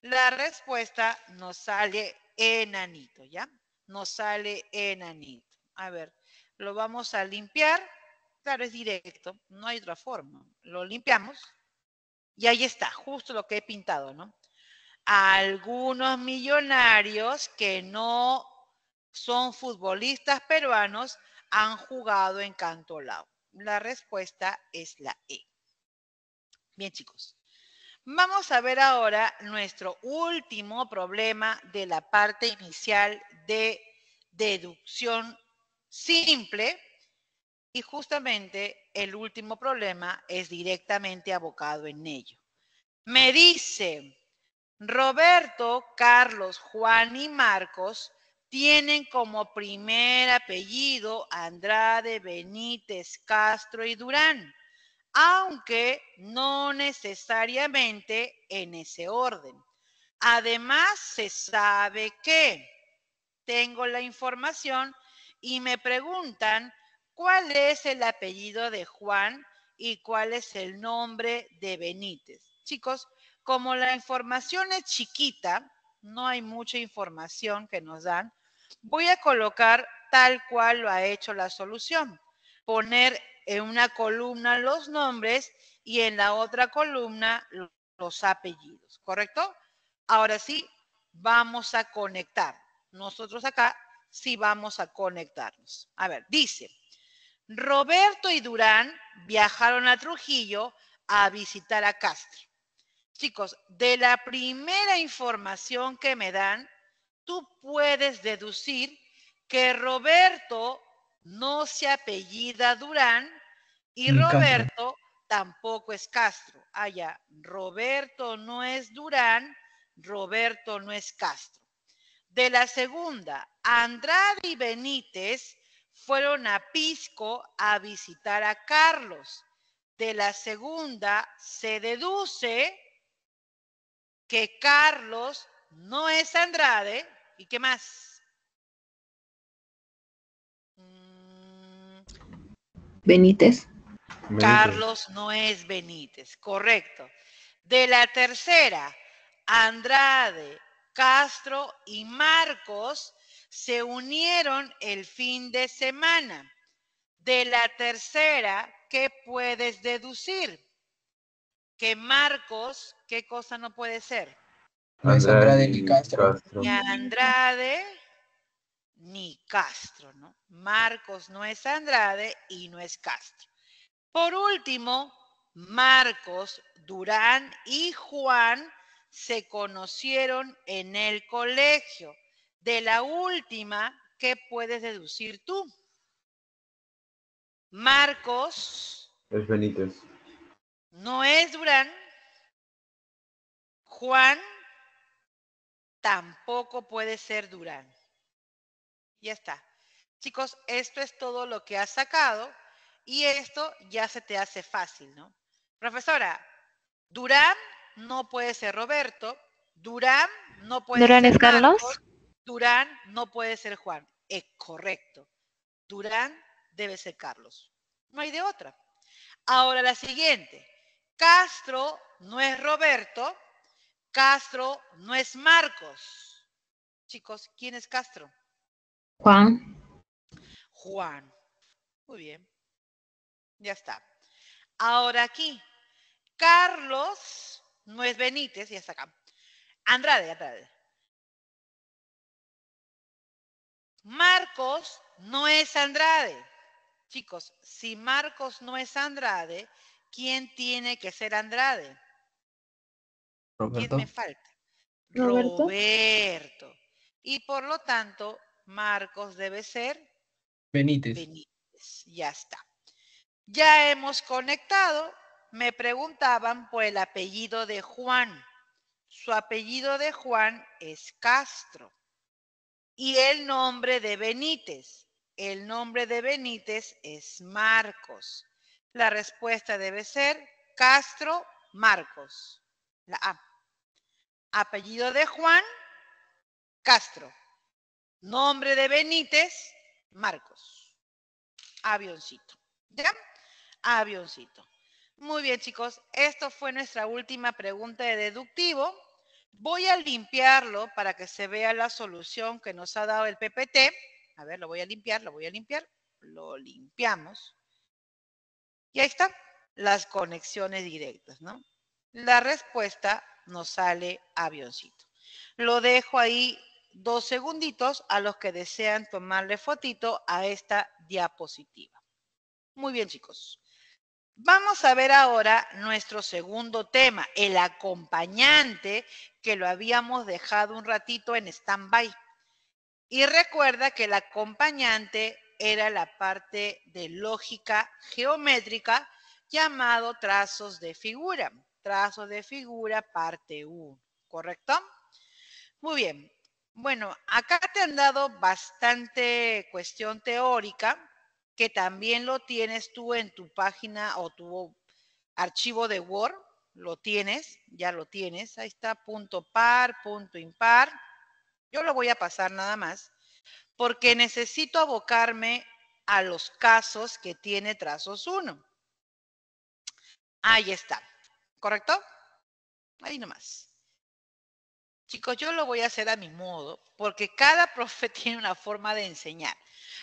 La respuesta nos sale enanito, ¿ya? Nos sale enanito. A ver, lo vamos a limpiar. Claro, es directo, no hay otra forma. Lo limpiamos y ahí está, justo lo que he pintado, ¿no? Algunos millonarios que no son futbolistas peruanos han jugado en Cantolao. La respuesta es la E. Bien, chicos. Vamos a ver ahora nuestro último problema de la parte inicial de deducción simple. Y justamente el último problema es directamente abocado en ello. Me dice, Roberto, Carlos, Juan y Marcos tienen como primer apellido Andrade, Benítez, Castro y Durán, aunque no necesariamente en ese orden. Además, se sabe que tengo la información y me preguntan cuál es el apellido de Juan y cuál es el nombre de Benítez. Chicos, como la información es chiquita, no hay mucha información que nos dan, voy a colocar tal cual lo ha hecho la solución. Poner en una columna los nombres y en la otra columna los apellidos, ¿correcto? Ahora sí, vamos a conectar. Nosotros acá sí vamos a conectarnos. A ver, dice, Roberto y Durán viajaron a Trujillo a visitar a Castro. Chicos, de la primera información que me dan, tú puedes deducir que Roberto no se apellida Durán y Roberto tampoco es Castro. Ah, ya. Roberto no es Durán, Roberto no es Castro. De la segunda, Andrade y Benítez fueron a Pisco a visitar a Carlos. De la segunda, se deduce que Carlos no es Andrade. ¿Y qué más? Benítez. Carlos no es Benítez, correcto. De la tercera, Andrade, Castro y Marcos se unieron el fin de semana. De la tercera, ¿qué puedes deducir? Que Marcos, ¿qué cosa no puede ser? No es Andrade ni Castro. Ni Andrade ni Castro, ¿no? Marcos no es Andrade y no es Castro. Por último, Marcos, Durán y Juan se conocieron en el colegio. De la última, ¿qué puedes deducir tú? Marcos es Benítez. No es Durán. Juan tampoco puede ser Durán. Ya está. Chicos, esto es todo lo que has sacado y esto ya se te hace fácil, ¿no? Profesora, Durán no puede ser Roberto, Durán no puede ser Marcos, Carlos, Durán no puede ser Juan. Es correcto. Durán debe ser Carlos. No hay de otra. Ahora la siguiente. Castro no es Roberto, Castro no es Marcos. Chicos, ¿quién es Castro? Juan. Juan. Muy bien. Ya está. Ahora aquí. Carlos no es Benítez, ya está acá. Andrade, Andrade. Marcos no es Andrade. Chicos, si Marcos no es Andrade, ¿quién tiene que ser Andrade? Roberto. ¿Quién me falta? Roberto. Roberto. Y por lo tanto, Marcos debe ser Benítez. Benítez. Ya está. Ya hemos conectado. Me preguntaban por el apellido de Juan. Su apellido de Juan es Castro. Y el nombre de Benítez. El nombre de Benítez es Marcos. La respuesta debe ser Castro Marcos. La A. Apellido de Juan, Castro. Nombre de Benítez, Marcos. Avioncito. ¿Ya? avioncito. Muy bien, chicos, esto fue nuestra última pregunta de deductivo. Voy a limpiarlo para que se vea la solución que nos ha dado el PPT. A ver, lo voy a limpiar. Lo limpiamos. Y ahí están las conexiones directas, ¿no? La respuesta nos sale avioncito. Lo dejo ahí 2 segunditos a los que desean tomarle fotito a esta diapositiva. Muy bien, chicos. Vamos a ver ahora nuestro segundo tema, el acompañante, que lo habíamos dejado un ratito en stand-by. Y recuerda que el acompañante era la parte de lógica geométrica llamado trazos de figura parte 1, ¿correcto? Muy bien, bueno, acá te han dado bastante cuestión teórica, que también lo tienes tú en tu página o tu archivo de Word, lo tienes, ya lo tienes, ahí está, punto par, punto impar, yo lo voy a pasar nada más, porque necesito abocarme a los casos que tiene trazos 1. Ahí está, ¿correcto? Ahí nomás. Chicos, yo lo voy a hacer a mi modo, porque cada profe tiene una forma de enseñar.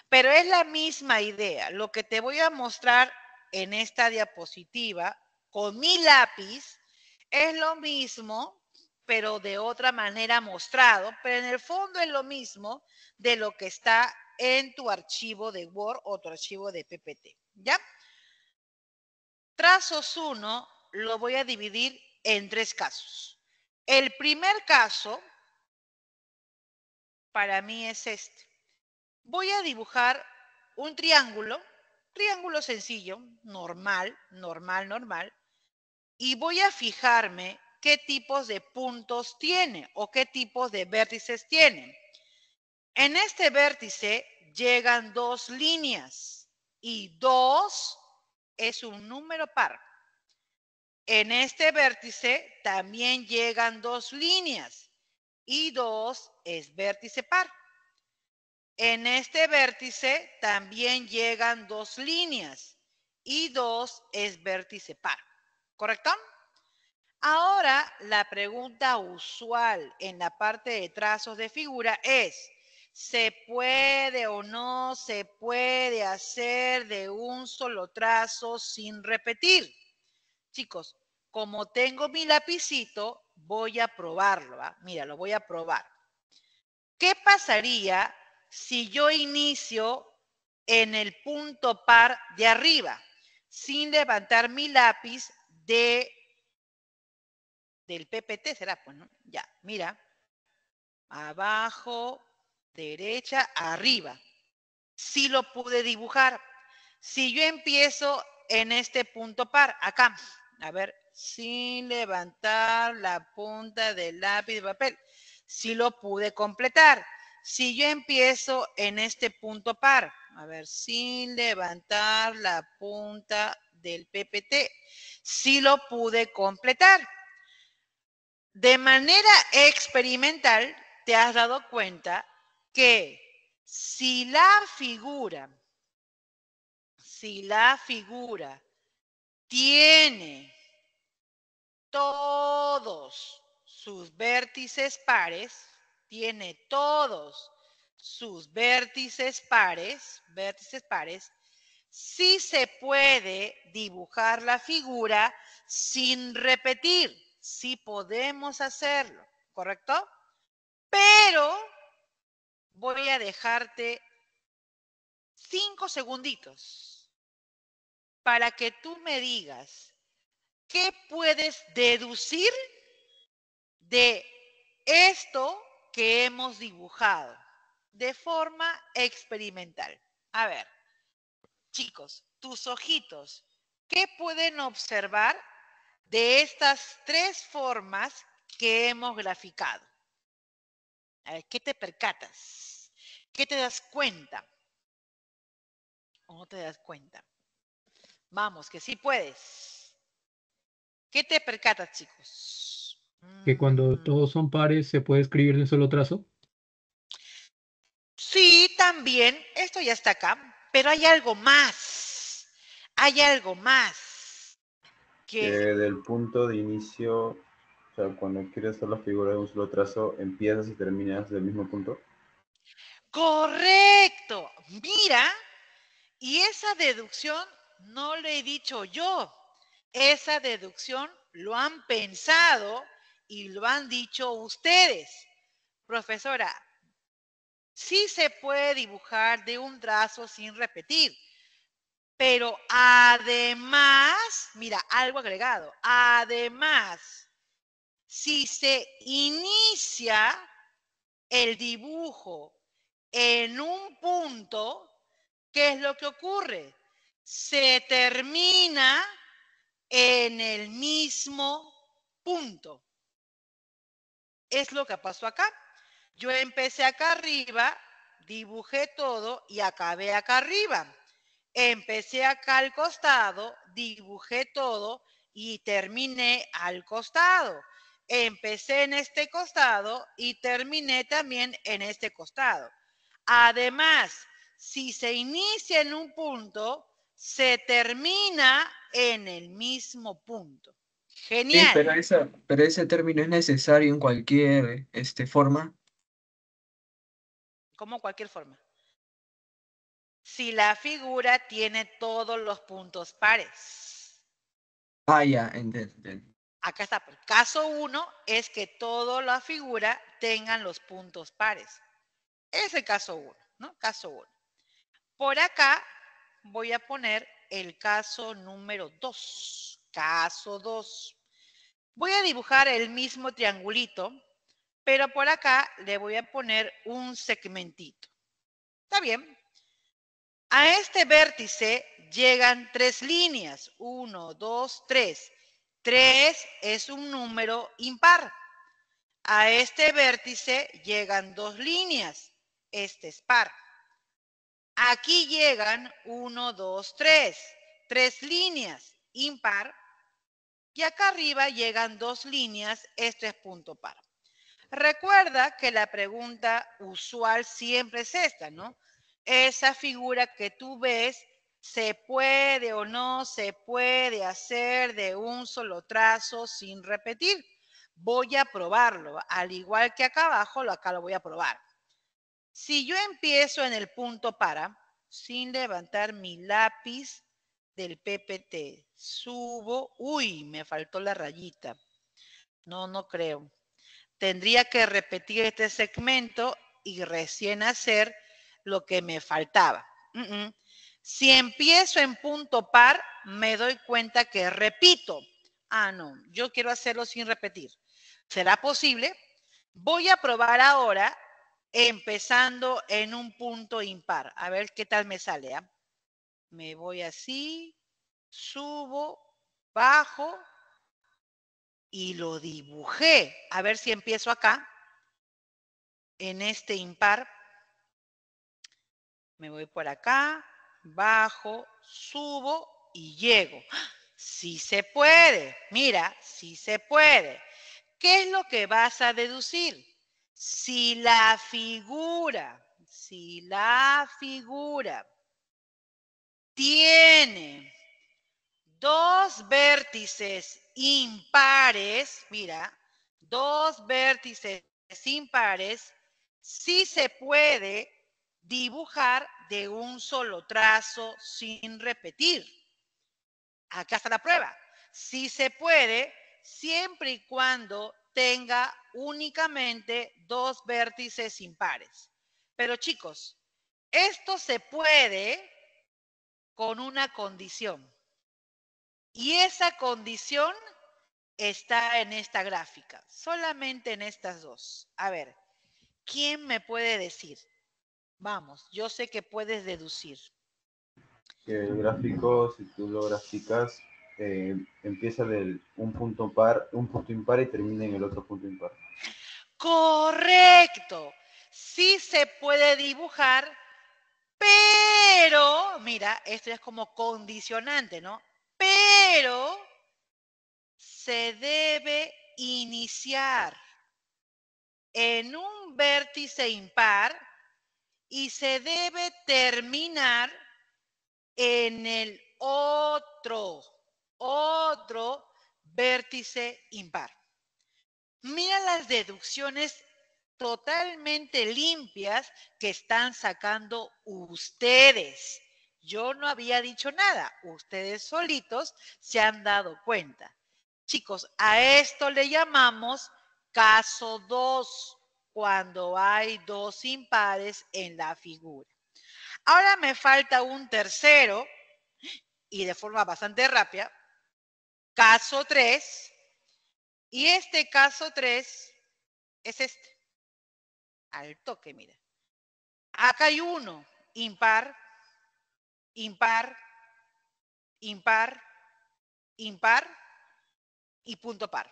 Pero es la misma idea. Lo que te voy a mostrar en esta diapositiva con mi lápiz es lo mismo, pero de otra manera mostrado. Pero en el fondo es lo mismo de lo que está en tu archivo de Word o tu archivo de PPT. ¿Ya? Trazos 1 lo voy a dividir en 3 casos. El primer caso para mí es este. Voy a dibujar un triángulo sencillo, normal, y voy a fijarme qué tipos de puntos tiene o qué tipos de vértices tiene. En este vértice llegan 2 líneas y 2 es un número par. En este vértice también llegan 2 líneas y 2 es vértice par. En este vértice también llegan 2 líneas y 2 es vértice par, ¿correcto? Ahora la pregunta usual en la parte de trazos de figura es, ¿se puede o no se puede hacer de un solo trazo sin repetir? Chicos, como tengo mi lapicito, voy a probarlo, ¿va? Mira, lo voy a probar. ¿Qué pasaría si yo inicio en el punto par de arriba, sin levantar mi lápiz del PPT, será pues, ¿no? Ya, mira, abajo, derecha, arriba. Sí lo pude dibujar. Si yo empiezo en este punto par, acá, a ver, sin levantar la punta del lápiz de papel, sí lo pude completar. Si yo empiezo en este punto par, a ver, sin levantar la punta del PPT, sí lo pude completar. De manera experimental, te has dado cuenta que si la figura tiene todos sus vértices pares, sí se puede dibujar la figura sin repetir, sí podemos hacerlo, ¿correcto? Pero voy a dejarte 5 segunditos para que tú me digas qué puedes deducir de esto que hemos dibujado de forma experimental. A ver, chicos, tus ojitos, ¿qué pueden observar de estas 3 formas que hemos graficado? A ver, ¿qué te percatas? ¿Qué te das cuenta? ¿O no te das cuenta? Vamos, que sí puedes. ¿Qué te percatas, chicos? Que cuando todos son pares, ¿se puede escribir de un solo trazo? Sí, también. Esto ya está acá. Pero hay algo más. hay algo más. Que del punto de inicio, o sea, cuando quieres hacer la figura de un solo trazo, empiezas y terminas del mismo punto. Correcto. Mira, y esa deducción no la he dicho yo. Esa deducción lo han pensado y lo han dicho ustedes. Profesora, sí se puede dibujar de un trazo sin repetir, pero además, mira, algo agregado, además, si se inicia el dibujo en un punto, ¿qué es lo que ocurre? Se termina en el mismo punto. Es lo que pasó acá. Yo empecé acá arriba, dibujé todo y acabé acá arriba. Empecé acá al costado, dibujé todo y terminé al costado. Empecé en este costado y terminé también en este costado. Además, si se inicia en un punto, se termina en el mismo punto. Genial. Sí, pero ese término es necesario en cualquier forma. Como cualquier forma. Si la figura tiene todos los puntos pares. Ah, ya, entiendo. Acá está. El caso 1 es que toda la figura tengan los puntos pares. Es el caso 1, ¿no? Caso 1. Por acá voy a poner el caso número 2. Caso 2. Voy a dibujar el mismo triangulito, pero por acá le voy a poner un segmentito. ¿Está bien? A este vértice llegan 3 líneas. 1, 2, 3. 3 es un número impar. A este vértice llegan 2 líneas. Este es par. Aquí llegan 1, 2, 3. 3 líneas, impar. Y acá arriba llegan 2 líneas. Este es punto par. Recuerda que la pregunta usual siempre es esta, ¿no? Esa figura que tú ves, ¿se puede o no se puede hacer de un solo trazo sin repetir? Voy a probarlo, al igual que acá abajo, acá lo voy a probar. Si yo empiezo en el punto para, sin levantar mi lápiz del PPT, subo, uy, me faltó la rayita. No creo. Tendría que repetir este segmento y recién hacer lo que me faltaba. Si empiezo en punto par, me doy cuenta que repito. Ah, no, yo quiero hacerlo sin repetir. ¿Será posible? Voy a probar ahora empezando en un punto impar. A ver qué tal me sale. ¿Eh? Me voy así, subo, bajo y lo dibujé. A ver si empiezo acá, en este impar. Me voy por acá, bajo, subo y llego. ¡Sí se puede! Mira, sí se puede. ¿Qué es lo que vas a deducir? Si la figura tiene 2 vértices impares, mira, 2 vértices impares, sí se puede dibujar de un solo trazo sin repetir. Acá está la prueba. Sí se puede siempre y cuando tenga únicamente 2 vértices impares. Pero chicos, esto se puede con una condición. Y esa condición está en esta gráfica. Solamente en estas 2. A ver, ¿quién me puede decir? Vamos, yo sé que puedes deducir. El gráfico, si tú lo graficas, empieza de un punto impar y termina en el otro punto impar. Correcto. Sí se puede dibujar, pero, mira, esto es como condicionante, ¿no? Pero se debe iniciar en un vértice impar y se debe terminar en el otro vértice impar. Mira las deducciones totalmente limpias que están sacando ustedes. Yo no había dicho nada. Ustedes solitos se han dado cuenta. Chicos, a esto le llamamos caso 2, cuando hay dos impares en la figura. Ahora me falta un tercero, y de forma bastante rápida, caso 3, y este caso 3 es este. Al toque, mira. Acá hay uno, impar, impar, impar, impar y punto par.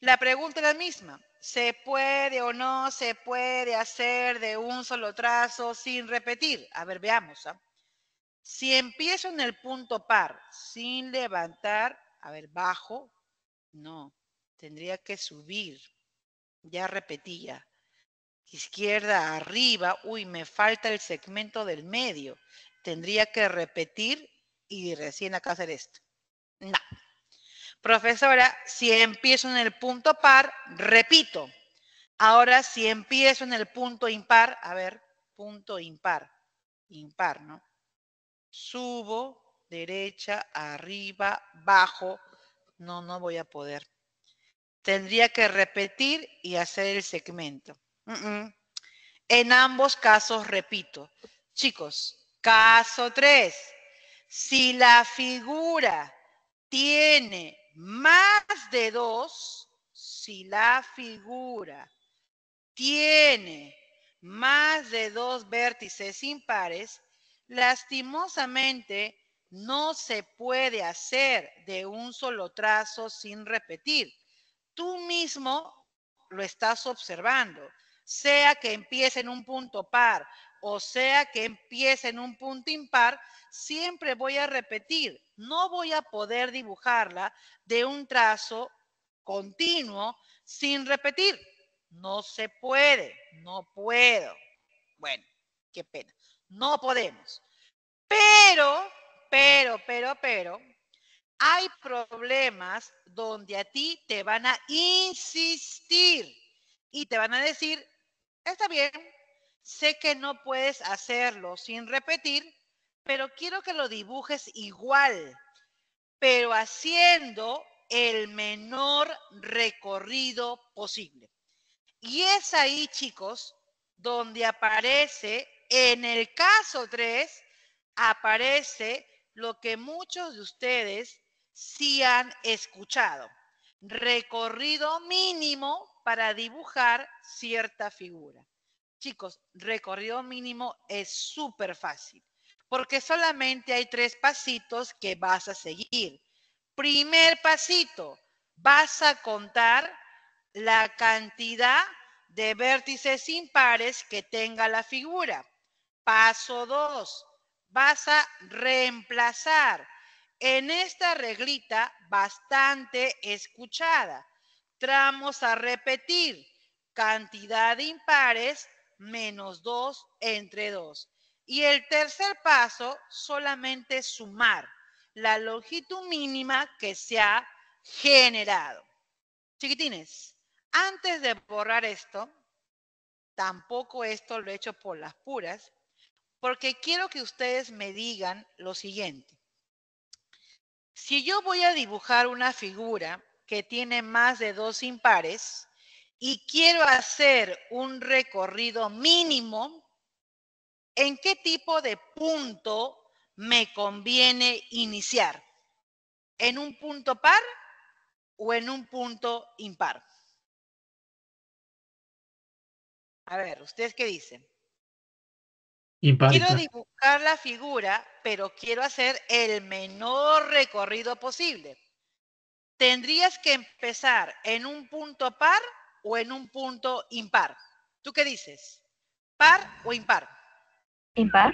La pregunta es la misma. ¿Se puede o no se puede hacer de un solo trazo sin repetir? A ver, veamos. Si empiezo en el punto par sin levantar, a ver, bajo, no, tendría que subir. Ya repetía. Izquierda, arriba, uy, me falta el segmento del medio. Tendría que repetir y recién acá hacer esto. No. Profesora, si empiezo en el punto par, repito. Ahora, si empiezo en el punto impar, a ver, punto impar, impar, ¿no? Subo, derecha, arriba, bajo. No, no voy a poder. Tendría que repetir y hacer el segmento. En ambos casos, repito. Chicos, caso 3. Si la figura tiene más de 2, si la figura tiene más de 2 vértices impares, lastimosamente no se puede hacer de un solo trazo sin repetir. Tú mismo lo estás observando, sea que empiece en un punto par o sea que empiece en un punto impar, siempre voy a repetir. No voy a poder dibujarla de un trazo continuo sin repetir. No se puede, no puedo. Bueno, qué pena, no podemos. Pero, hay problemas donde a ti te van a insistir y te van a decir, está bien, sé que no puedes hacerlo sin repetir, pero quiero que lo dibujes igual, pero haciendo el menor recorrido posible. Y es ahí, chicos, donde aparece, en el caso 3, aparece lo que muchos de ustedes sí han escuchado. Recorrido mínimo para dibujar cierta figura. Chicos, recorrido mínimo es súper fácil, porque solamente hay 3 pasitos que vas a seguir. Primer pasito, vas a contar la cantidad de vértices impares que tenga la figura. Paso 2, vas a reemplazar. En esta reglita bastante escuchada, tramos a repetir, cantidad de impares menos 2 entre 2. Y el tercer paso, solamente sumar la longitud mínima que se ha generado. Chiquitines, antes de borrar esto, tampoco esto lo he hecho por las puras, porque quiero que ustedes me digan lo siguiente. Si yo voy a dibujar una figura que tiene más de 2 impares y quiero hacer un recorrido mínimo, ¿en qué tipo de punto me conviene iniciar? ¿En un punto par o en un punto impar? A ver, ¿ustedes qué dicen? Impar. Quiero dibujar la figura, pero quiero hacer el menor recorrido posible. ¿Tendrías que empezar en un punto par o en un punto impar? ¿Tú qué dices? ¿Par o impar? Impar.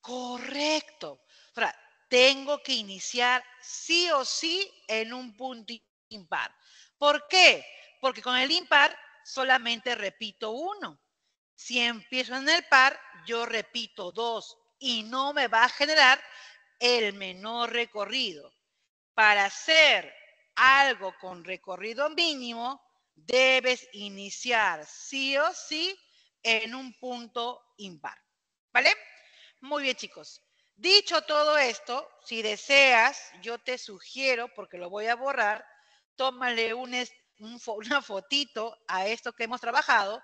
Correcto. Ahora, tengo que iniciar sí o sí en un punto impar. ¿Por qué? Porque con el impar solamente repito 1. Si empiezo en el par, yo repito 2 y no me va a generar el menor recorrido. Para hacer algo con recorrido mínimo, debes iniciar sí o sí en un punto impar. ¿Vale? Muy bien, chicos. Dicho todo esto, si deseas, yo te sugiero, porque lo voy a borrar, tómale una fotito a esto que hemos trabajado,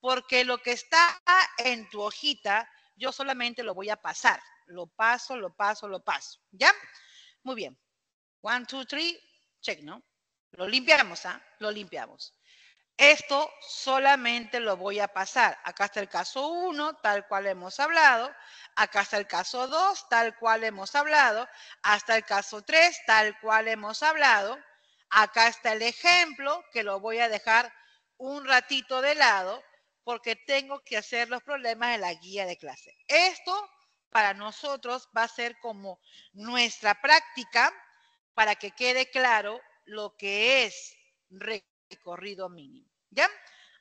porque lo que está en tu hojita, yo solamente lo voy a pasar. Lo paso. ¿Ya? Muy bien. 1, 2, 3, check, ¿no? Lo limpiamos, ¿ah? Lo limpiamos. Esto solamente lo voy a pasar. Acá está el caso 1, tal cual hemos hablado. Acá está el caso 2, tal cual hemos hablado. Hasta el caso 3, tal cual hemos hablado. Acá está el ejemplo, que lo voy a dejar un ratito de lado, porque tengo que hacer los problemas de la guía de clase. Esto para nosotros va a ser como nuestra práctica para que quede claro lo que es recorrido mínimo. ¿Ya?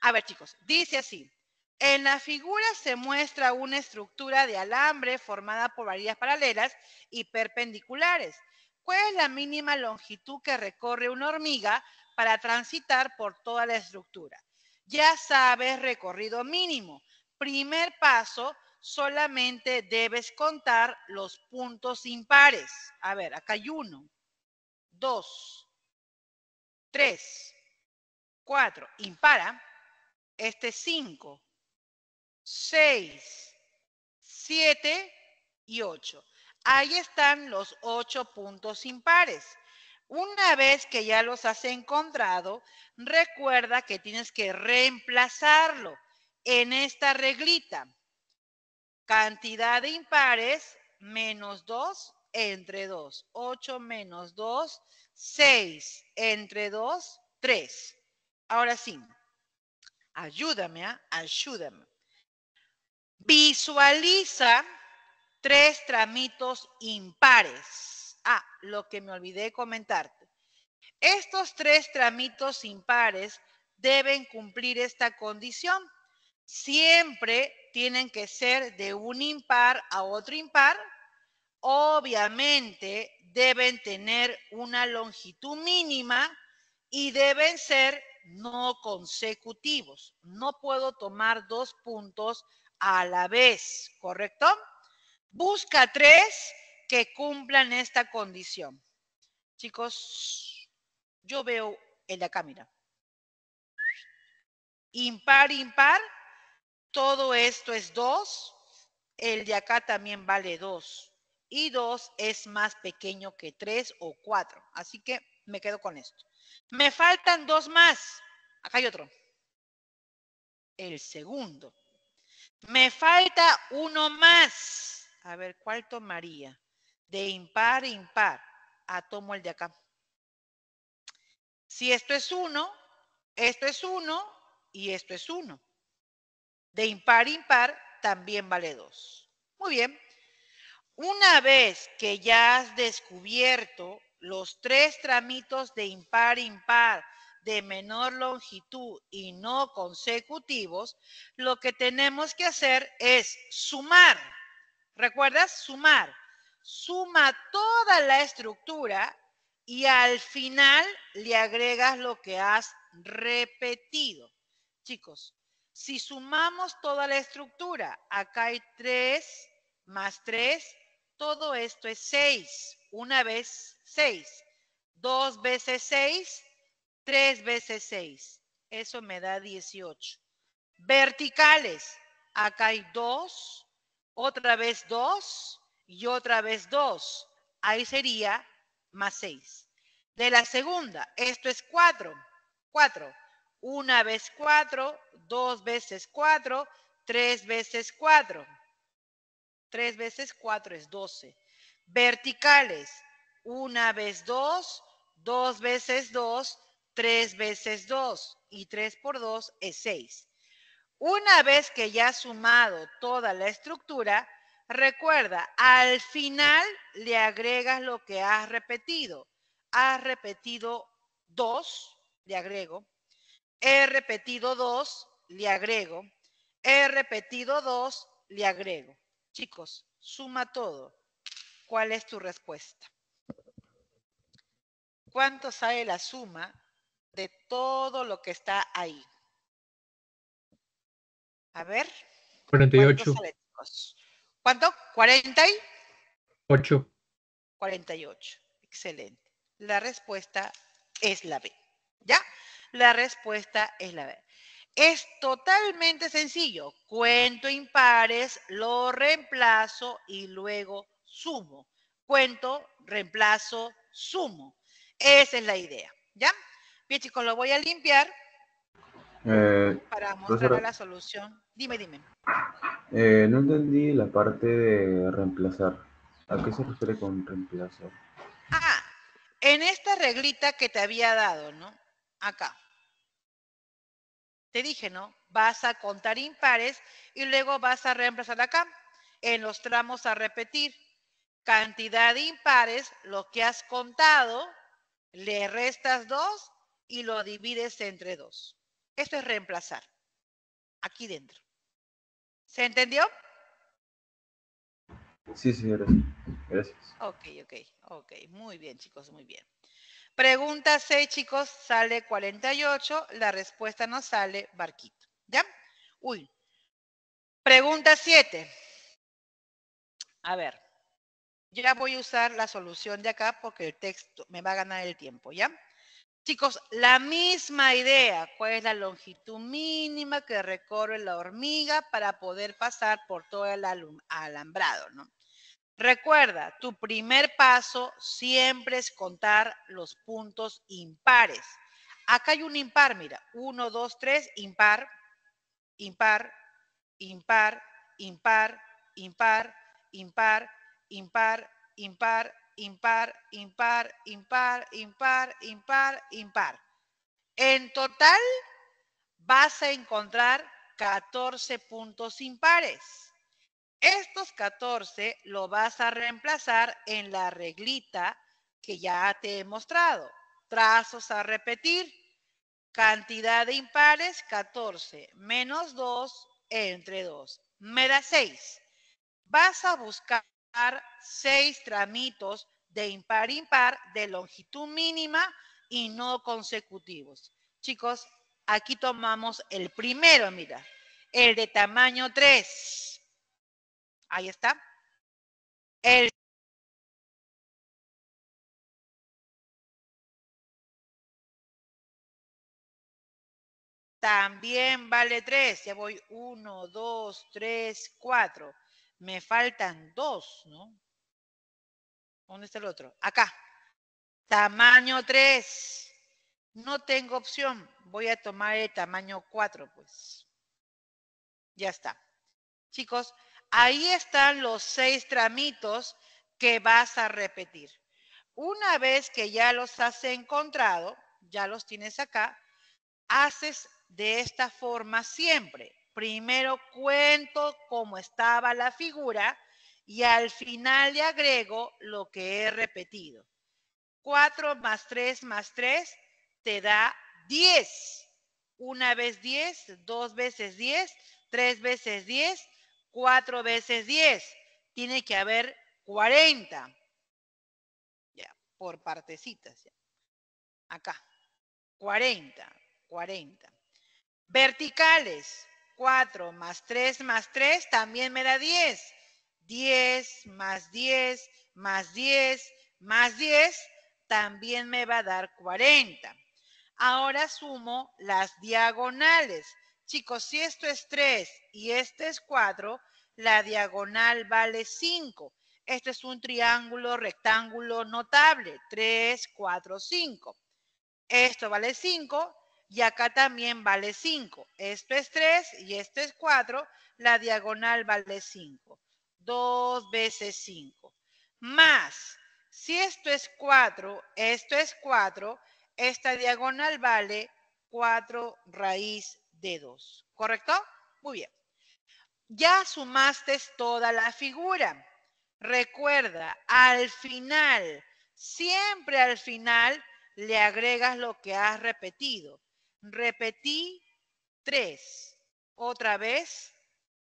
A ver, chicos, dice así. En la figura se muestra una estructura de alambre formada por varillas paralelas y perpendiculares. ¿Cuál es la mínima longitud que recorre una hormiga para transitar por toda la estructura? Ya sabes, recorrido mínimo. Primer paso, solamente debes contar los puntos impares. A ver, acá hay 1, 2, 3, 4, impara, 5, 6, 7 y 8. Ahí están los 8 puntos impares. Una vez que ya los has encontrado, recuerda que tienes que reemplazarlo en esta reglita. Cantidad de impares, menos 2 entre 2. 8 menos 2, 6 entre 2, 3. Ahora sí, ayúdame, ayúdame. Visualiza 3 tramitos impares. Ah, lo que me olvidé comentarte. Estos 3 tramitos impares deben cumplir esta condición. Siempre tienen que ser de un impar a otro impar. Obviamente deben tener una longitud mínima y deben ser no consecutivos. No puedo tomar 2 puntos a la vez, ¿correcto? Busca 3 que cumplan esta condición. Chicos, yo veo en la cámara. Impar, impar. Todo esto es 2. El de acá también vale 2. Y 2 es más pequeño que 3 o 4. Así que me quedo con esto. Me faltan 2 más. Acá hay otro. El segundo. Me falta 1 más. A ver, ¿cuál tomaría? De impar, impar. Ah, tomo el de acá. Si esto es 1, esto es 1 y esto es 1. De impar, impar también vale 2. Muy bien. Una vez que ya has descubierto los 3 tramitos de impar, impar de menor longitud y no consecutivos, lo que tenemos que hacer es sumar. ¿Recuerdas? Sumar. Suma toda la estructura y al final le agregas lo que has repetido. Chicos, si sumamos toda la estructura, acá hay 3 más 3, todo esto es 6. Una vez 6, 2 veces 6, 3 veces 6. Eso me da 18. Verticales, acá hay 2, otra vez 2. Y otra vez 2. Ahí sería más 6. De la segunda, esto es 4. 4. Una vez 4, 2 veces 4, 3 veces 4. 3 veces 4 es 12. Verticales. Una vez 2, 2 veces 2, 3 veces 2. Y 3 por 2 es 6. Una vez que ya has sumado toda la estructura, recuerda, al final le agregas lo que has repetido. Has repetido 2, le agrego. He repetido 2, le agrego. He repetido 2, le agrego. Chicos, suma todo. ¿Cuál es tu respuesta? ¿Cuánto sale la suma de todo lo que está ahí? A ver. 48. ¿Cuánto? 48. 48. Excelente. La respuesta es la B. ¿Ya? La respuesta es la B. Es totalmente sencillo. Cuento impares, lo reemplazo y luego sumo. Cuento, reemplazo, sumo. Esa es la idea. ¿Ya? Bien, chicos, lo voy a limpiar para mostrar la solución. Dime, dime. No entendí la parte de reemplazar. ¿A qué se refiere con reemplazar? Ah, en esta reglita que te había dado, ¿no? Acá. Te dije, ¿no? Vas a contar impares y luego vas a reemplazar acá. En los tramos a repetir. Cantidad de impares, lo que has contado, le restas 2 y lo divides entre 2. Esto es reemplazar. Aquí dentro. ¿Se entendió? Sí, señora. Gracias. Ok. Muy bien, chicos, muy bien. Pregunta C, chicos, sale 48. La respuesta no sale, barquito. ¿Ya? Uy. Pregunta 7. A ver. Yo ya voy a usar la solución de acá porque el texto me va a ganar el tiempo, ¿ya? Chicos, la misma idea. ¿Cuál es la longitud mínima que recorre la hormiga para poder pasar por todo el alambrado, ¿no? Recuerda, tu primer paso siempre es contar los puntos impares. Acá hay un impar, mira. 1, 2, 3, impar, impar, impar, impar, impar, impar, impar, impar, impar, impar, impar, impar, impar, impar. En total vas a encontrar 14 puntos impares. Estos 14 lo vas a reemplazar en la reglita que ya te he mostrado. Trazos a repetir. Cantidad de impares, 14, menos 2, entre 2. Me da 6. Vas a buscar 6 tramitos de impar-impar de longitud mínima y no consecutivos. Chicos, aquí tomamos el primero, mira. El de tamaño 3. Ahí está. El también vale 3. Ya voy 1, 2, 3, 4. Me faltan 2, ¿no? ¿Dónde está el otro? Acá. Tamaño 3. No tengo opción. Voy a tomar el tamaño 4, pues. Ya está. Chicos, ahí están los 6 tramitos que vas a repetir. Una vez que ya los has encontrado, ya los tienes acá, haces de esta forma siempre. Primero cuento cómo estaba la figura y al final le agrego lo que he repetido. 4 más 3 más 3 te da 10. Una vez 10, 2 veces 10, 3 veces 10. 4 veces 10, tiene que haber 40. Ya, por partecitas. Ya. Acá, 40, 40. Verticales, 4 más 3, también me da 10. 10 más 10, más 10, más 10, también me va a dar 40. Ahora sumo las diagonales. Chicos, si esto es 3 y este es 4, la diagonal vale 5. Este es un triángulo rectángulo notable. 3, 4, 5. Esto vale 5 y acá también vale 5. Esto es 3 y esto es 4. La diagonal vale 5. 2 veces 5. Más, si esto es 4, esto es 4. Esta diagonal vale 4 raíz de 2, ¿correcto? Muy bien. Ya sumaste toda la figura. Recuerda, al final, siempre al final, le agregas lo que has repetido. Repetí 3, otra vez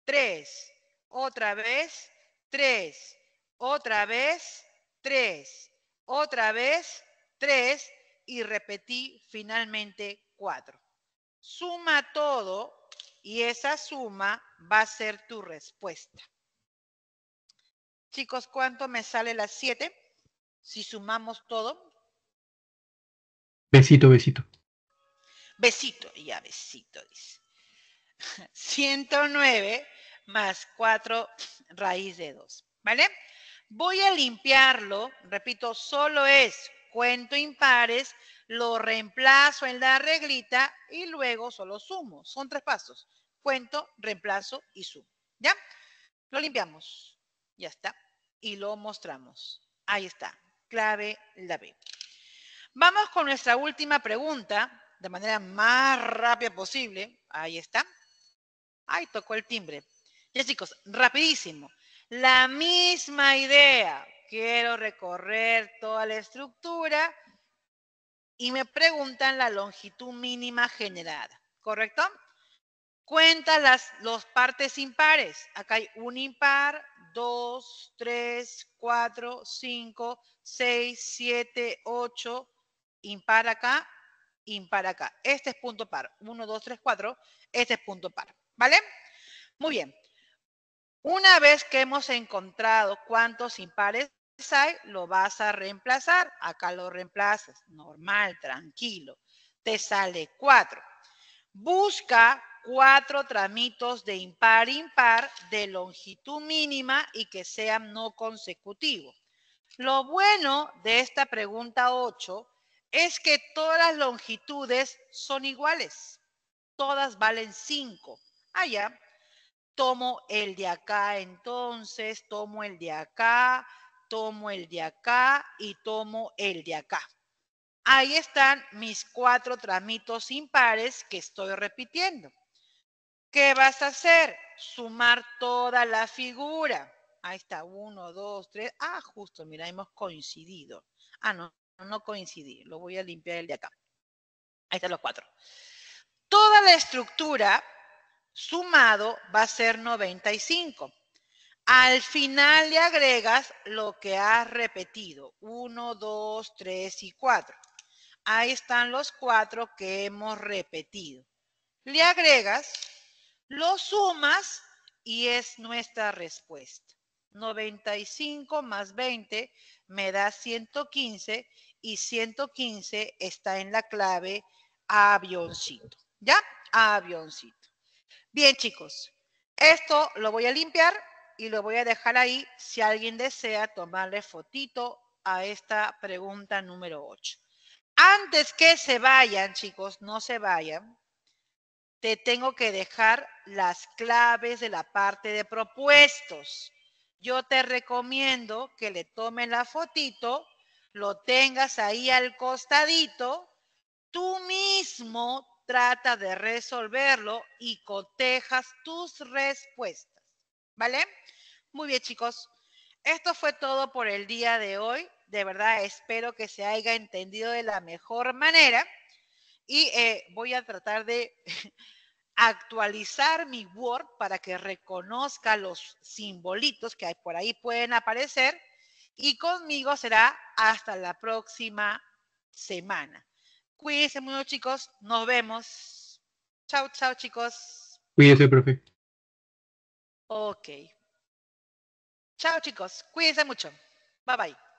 3, otra vez 3, otra vez 3, otra vez 3 y repetí finalmente 4. Suma todo y esa suma va a ser tu respuesta. Chicos, ¿cuánto me sale las 7? Si sumamos todo. Besito, besito. Besito, ya besito, dice. 109 más 4 raíz de 2, ¿vale? Voy a limpiarlo, repito, solo es cuento impares, lo reemplazo en la reglita y luego solo sumo. Son 3 pasos, cuento, reemplazo y sumo, ¿ya? Lo limpiamos, ya está, y lo mostramos. Ahí está, clave la B. Vamos con nuestra última pregunta, de manera más rápida posible. Ahí está. Ahí tocó el timbre. Ya chicos, rapidísimo. La misma idea. Quiero recorrer toda la estructura y me preguntan la longitud mínima generada. ¿Correcto? Cuenta los partes impares. Acá hay un impar, 2, 3, 4, 5, 6, 7, 8. Impar acá. Impar acá. Este es punto par. 1, 2, 3, 4. Este es punto par. ¿Vale? Muy bien. Una vez que hemos encontrado cuántos impares hay, lo vas a reemplazar. Acá lo reemplazas. Normal, tranquilo. Te sale 4. Busca 4 tramitos de impar-impar de longitud mínima y que sean no consecutivos. Lo bueno de esta pregunta 8 es que todas las longitudes son iguales. Todas valen 5. Allá. Tomo el de acá entonces, tomo el de acá, tomo el de acá y tomo el de acá. Ahí están mis 4 tramitos impares que estoy repitiendo. ¿Qué vas a hacer? Sumar toda la figura. Ahí está, 1, 2, 3. Ah, justo, mira, hemos coincidido. Ah, no. No coincidí, lo voy a limpiar el de acá. Ahí están los 4. Toda la estructura sumado va a ser 95. Al final le agregas lo que has repetido. 1, 2, 3 y 4. Ahí están los 4 que hemos repetido. Le agregas, lo sumas y es nuestra respuesta. 95 más 20 me da 115 y 115 está en la clave avioncito, ¿ya? Avioncito. Bien, chicos, esto lo voy a limpiar y lo voy a dejar ahí si alguien desea tomarle fotito a esta pregunta número 8. Antes que se vayan, chicos, no se vayan, te tengo que dejar las claves de la parte de propuestos. Yo te recomiendo que le tomes la fotito, lo tengas ahí al costadito, tú mismo trata de resolverlo y cotejas tus respuestas, ¿vale? Muy bien, chicos, esto fue todo por el día de hoy. De verdad, espero que se haya entendido de la mejor manera y voy a tratar de actualizar mi Word para que reconozca los simbolitos que hay por ahí pueden aparecer y conmigo será hasta la próxima semana. Cuídense mucho, chicos. Nos vemos. Chao, chao, chicos. Cuídense, profe. Ok. Chao, chicos. Cuídense mucho. Bye, bye.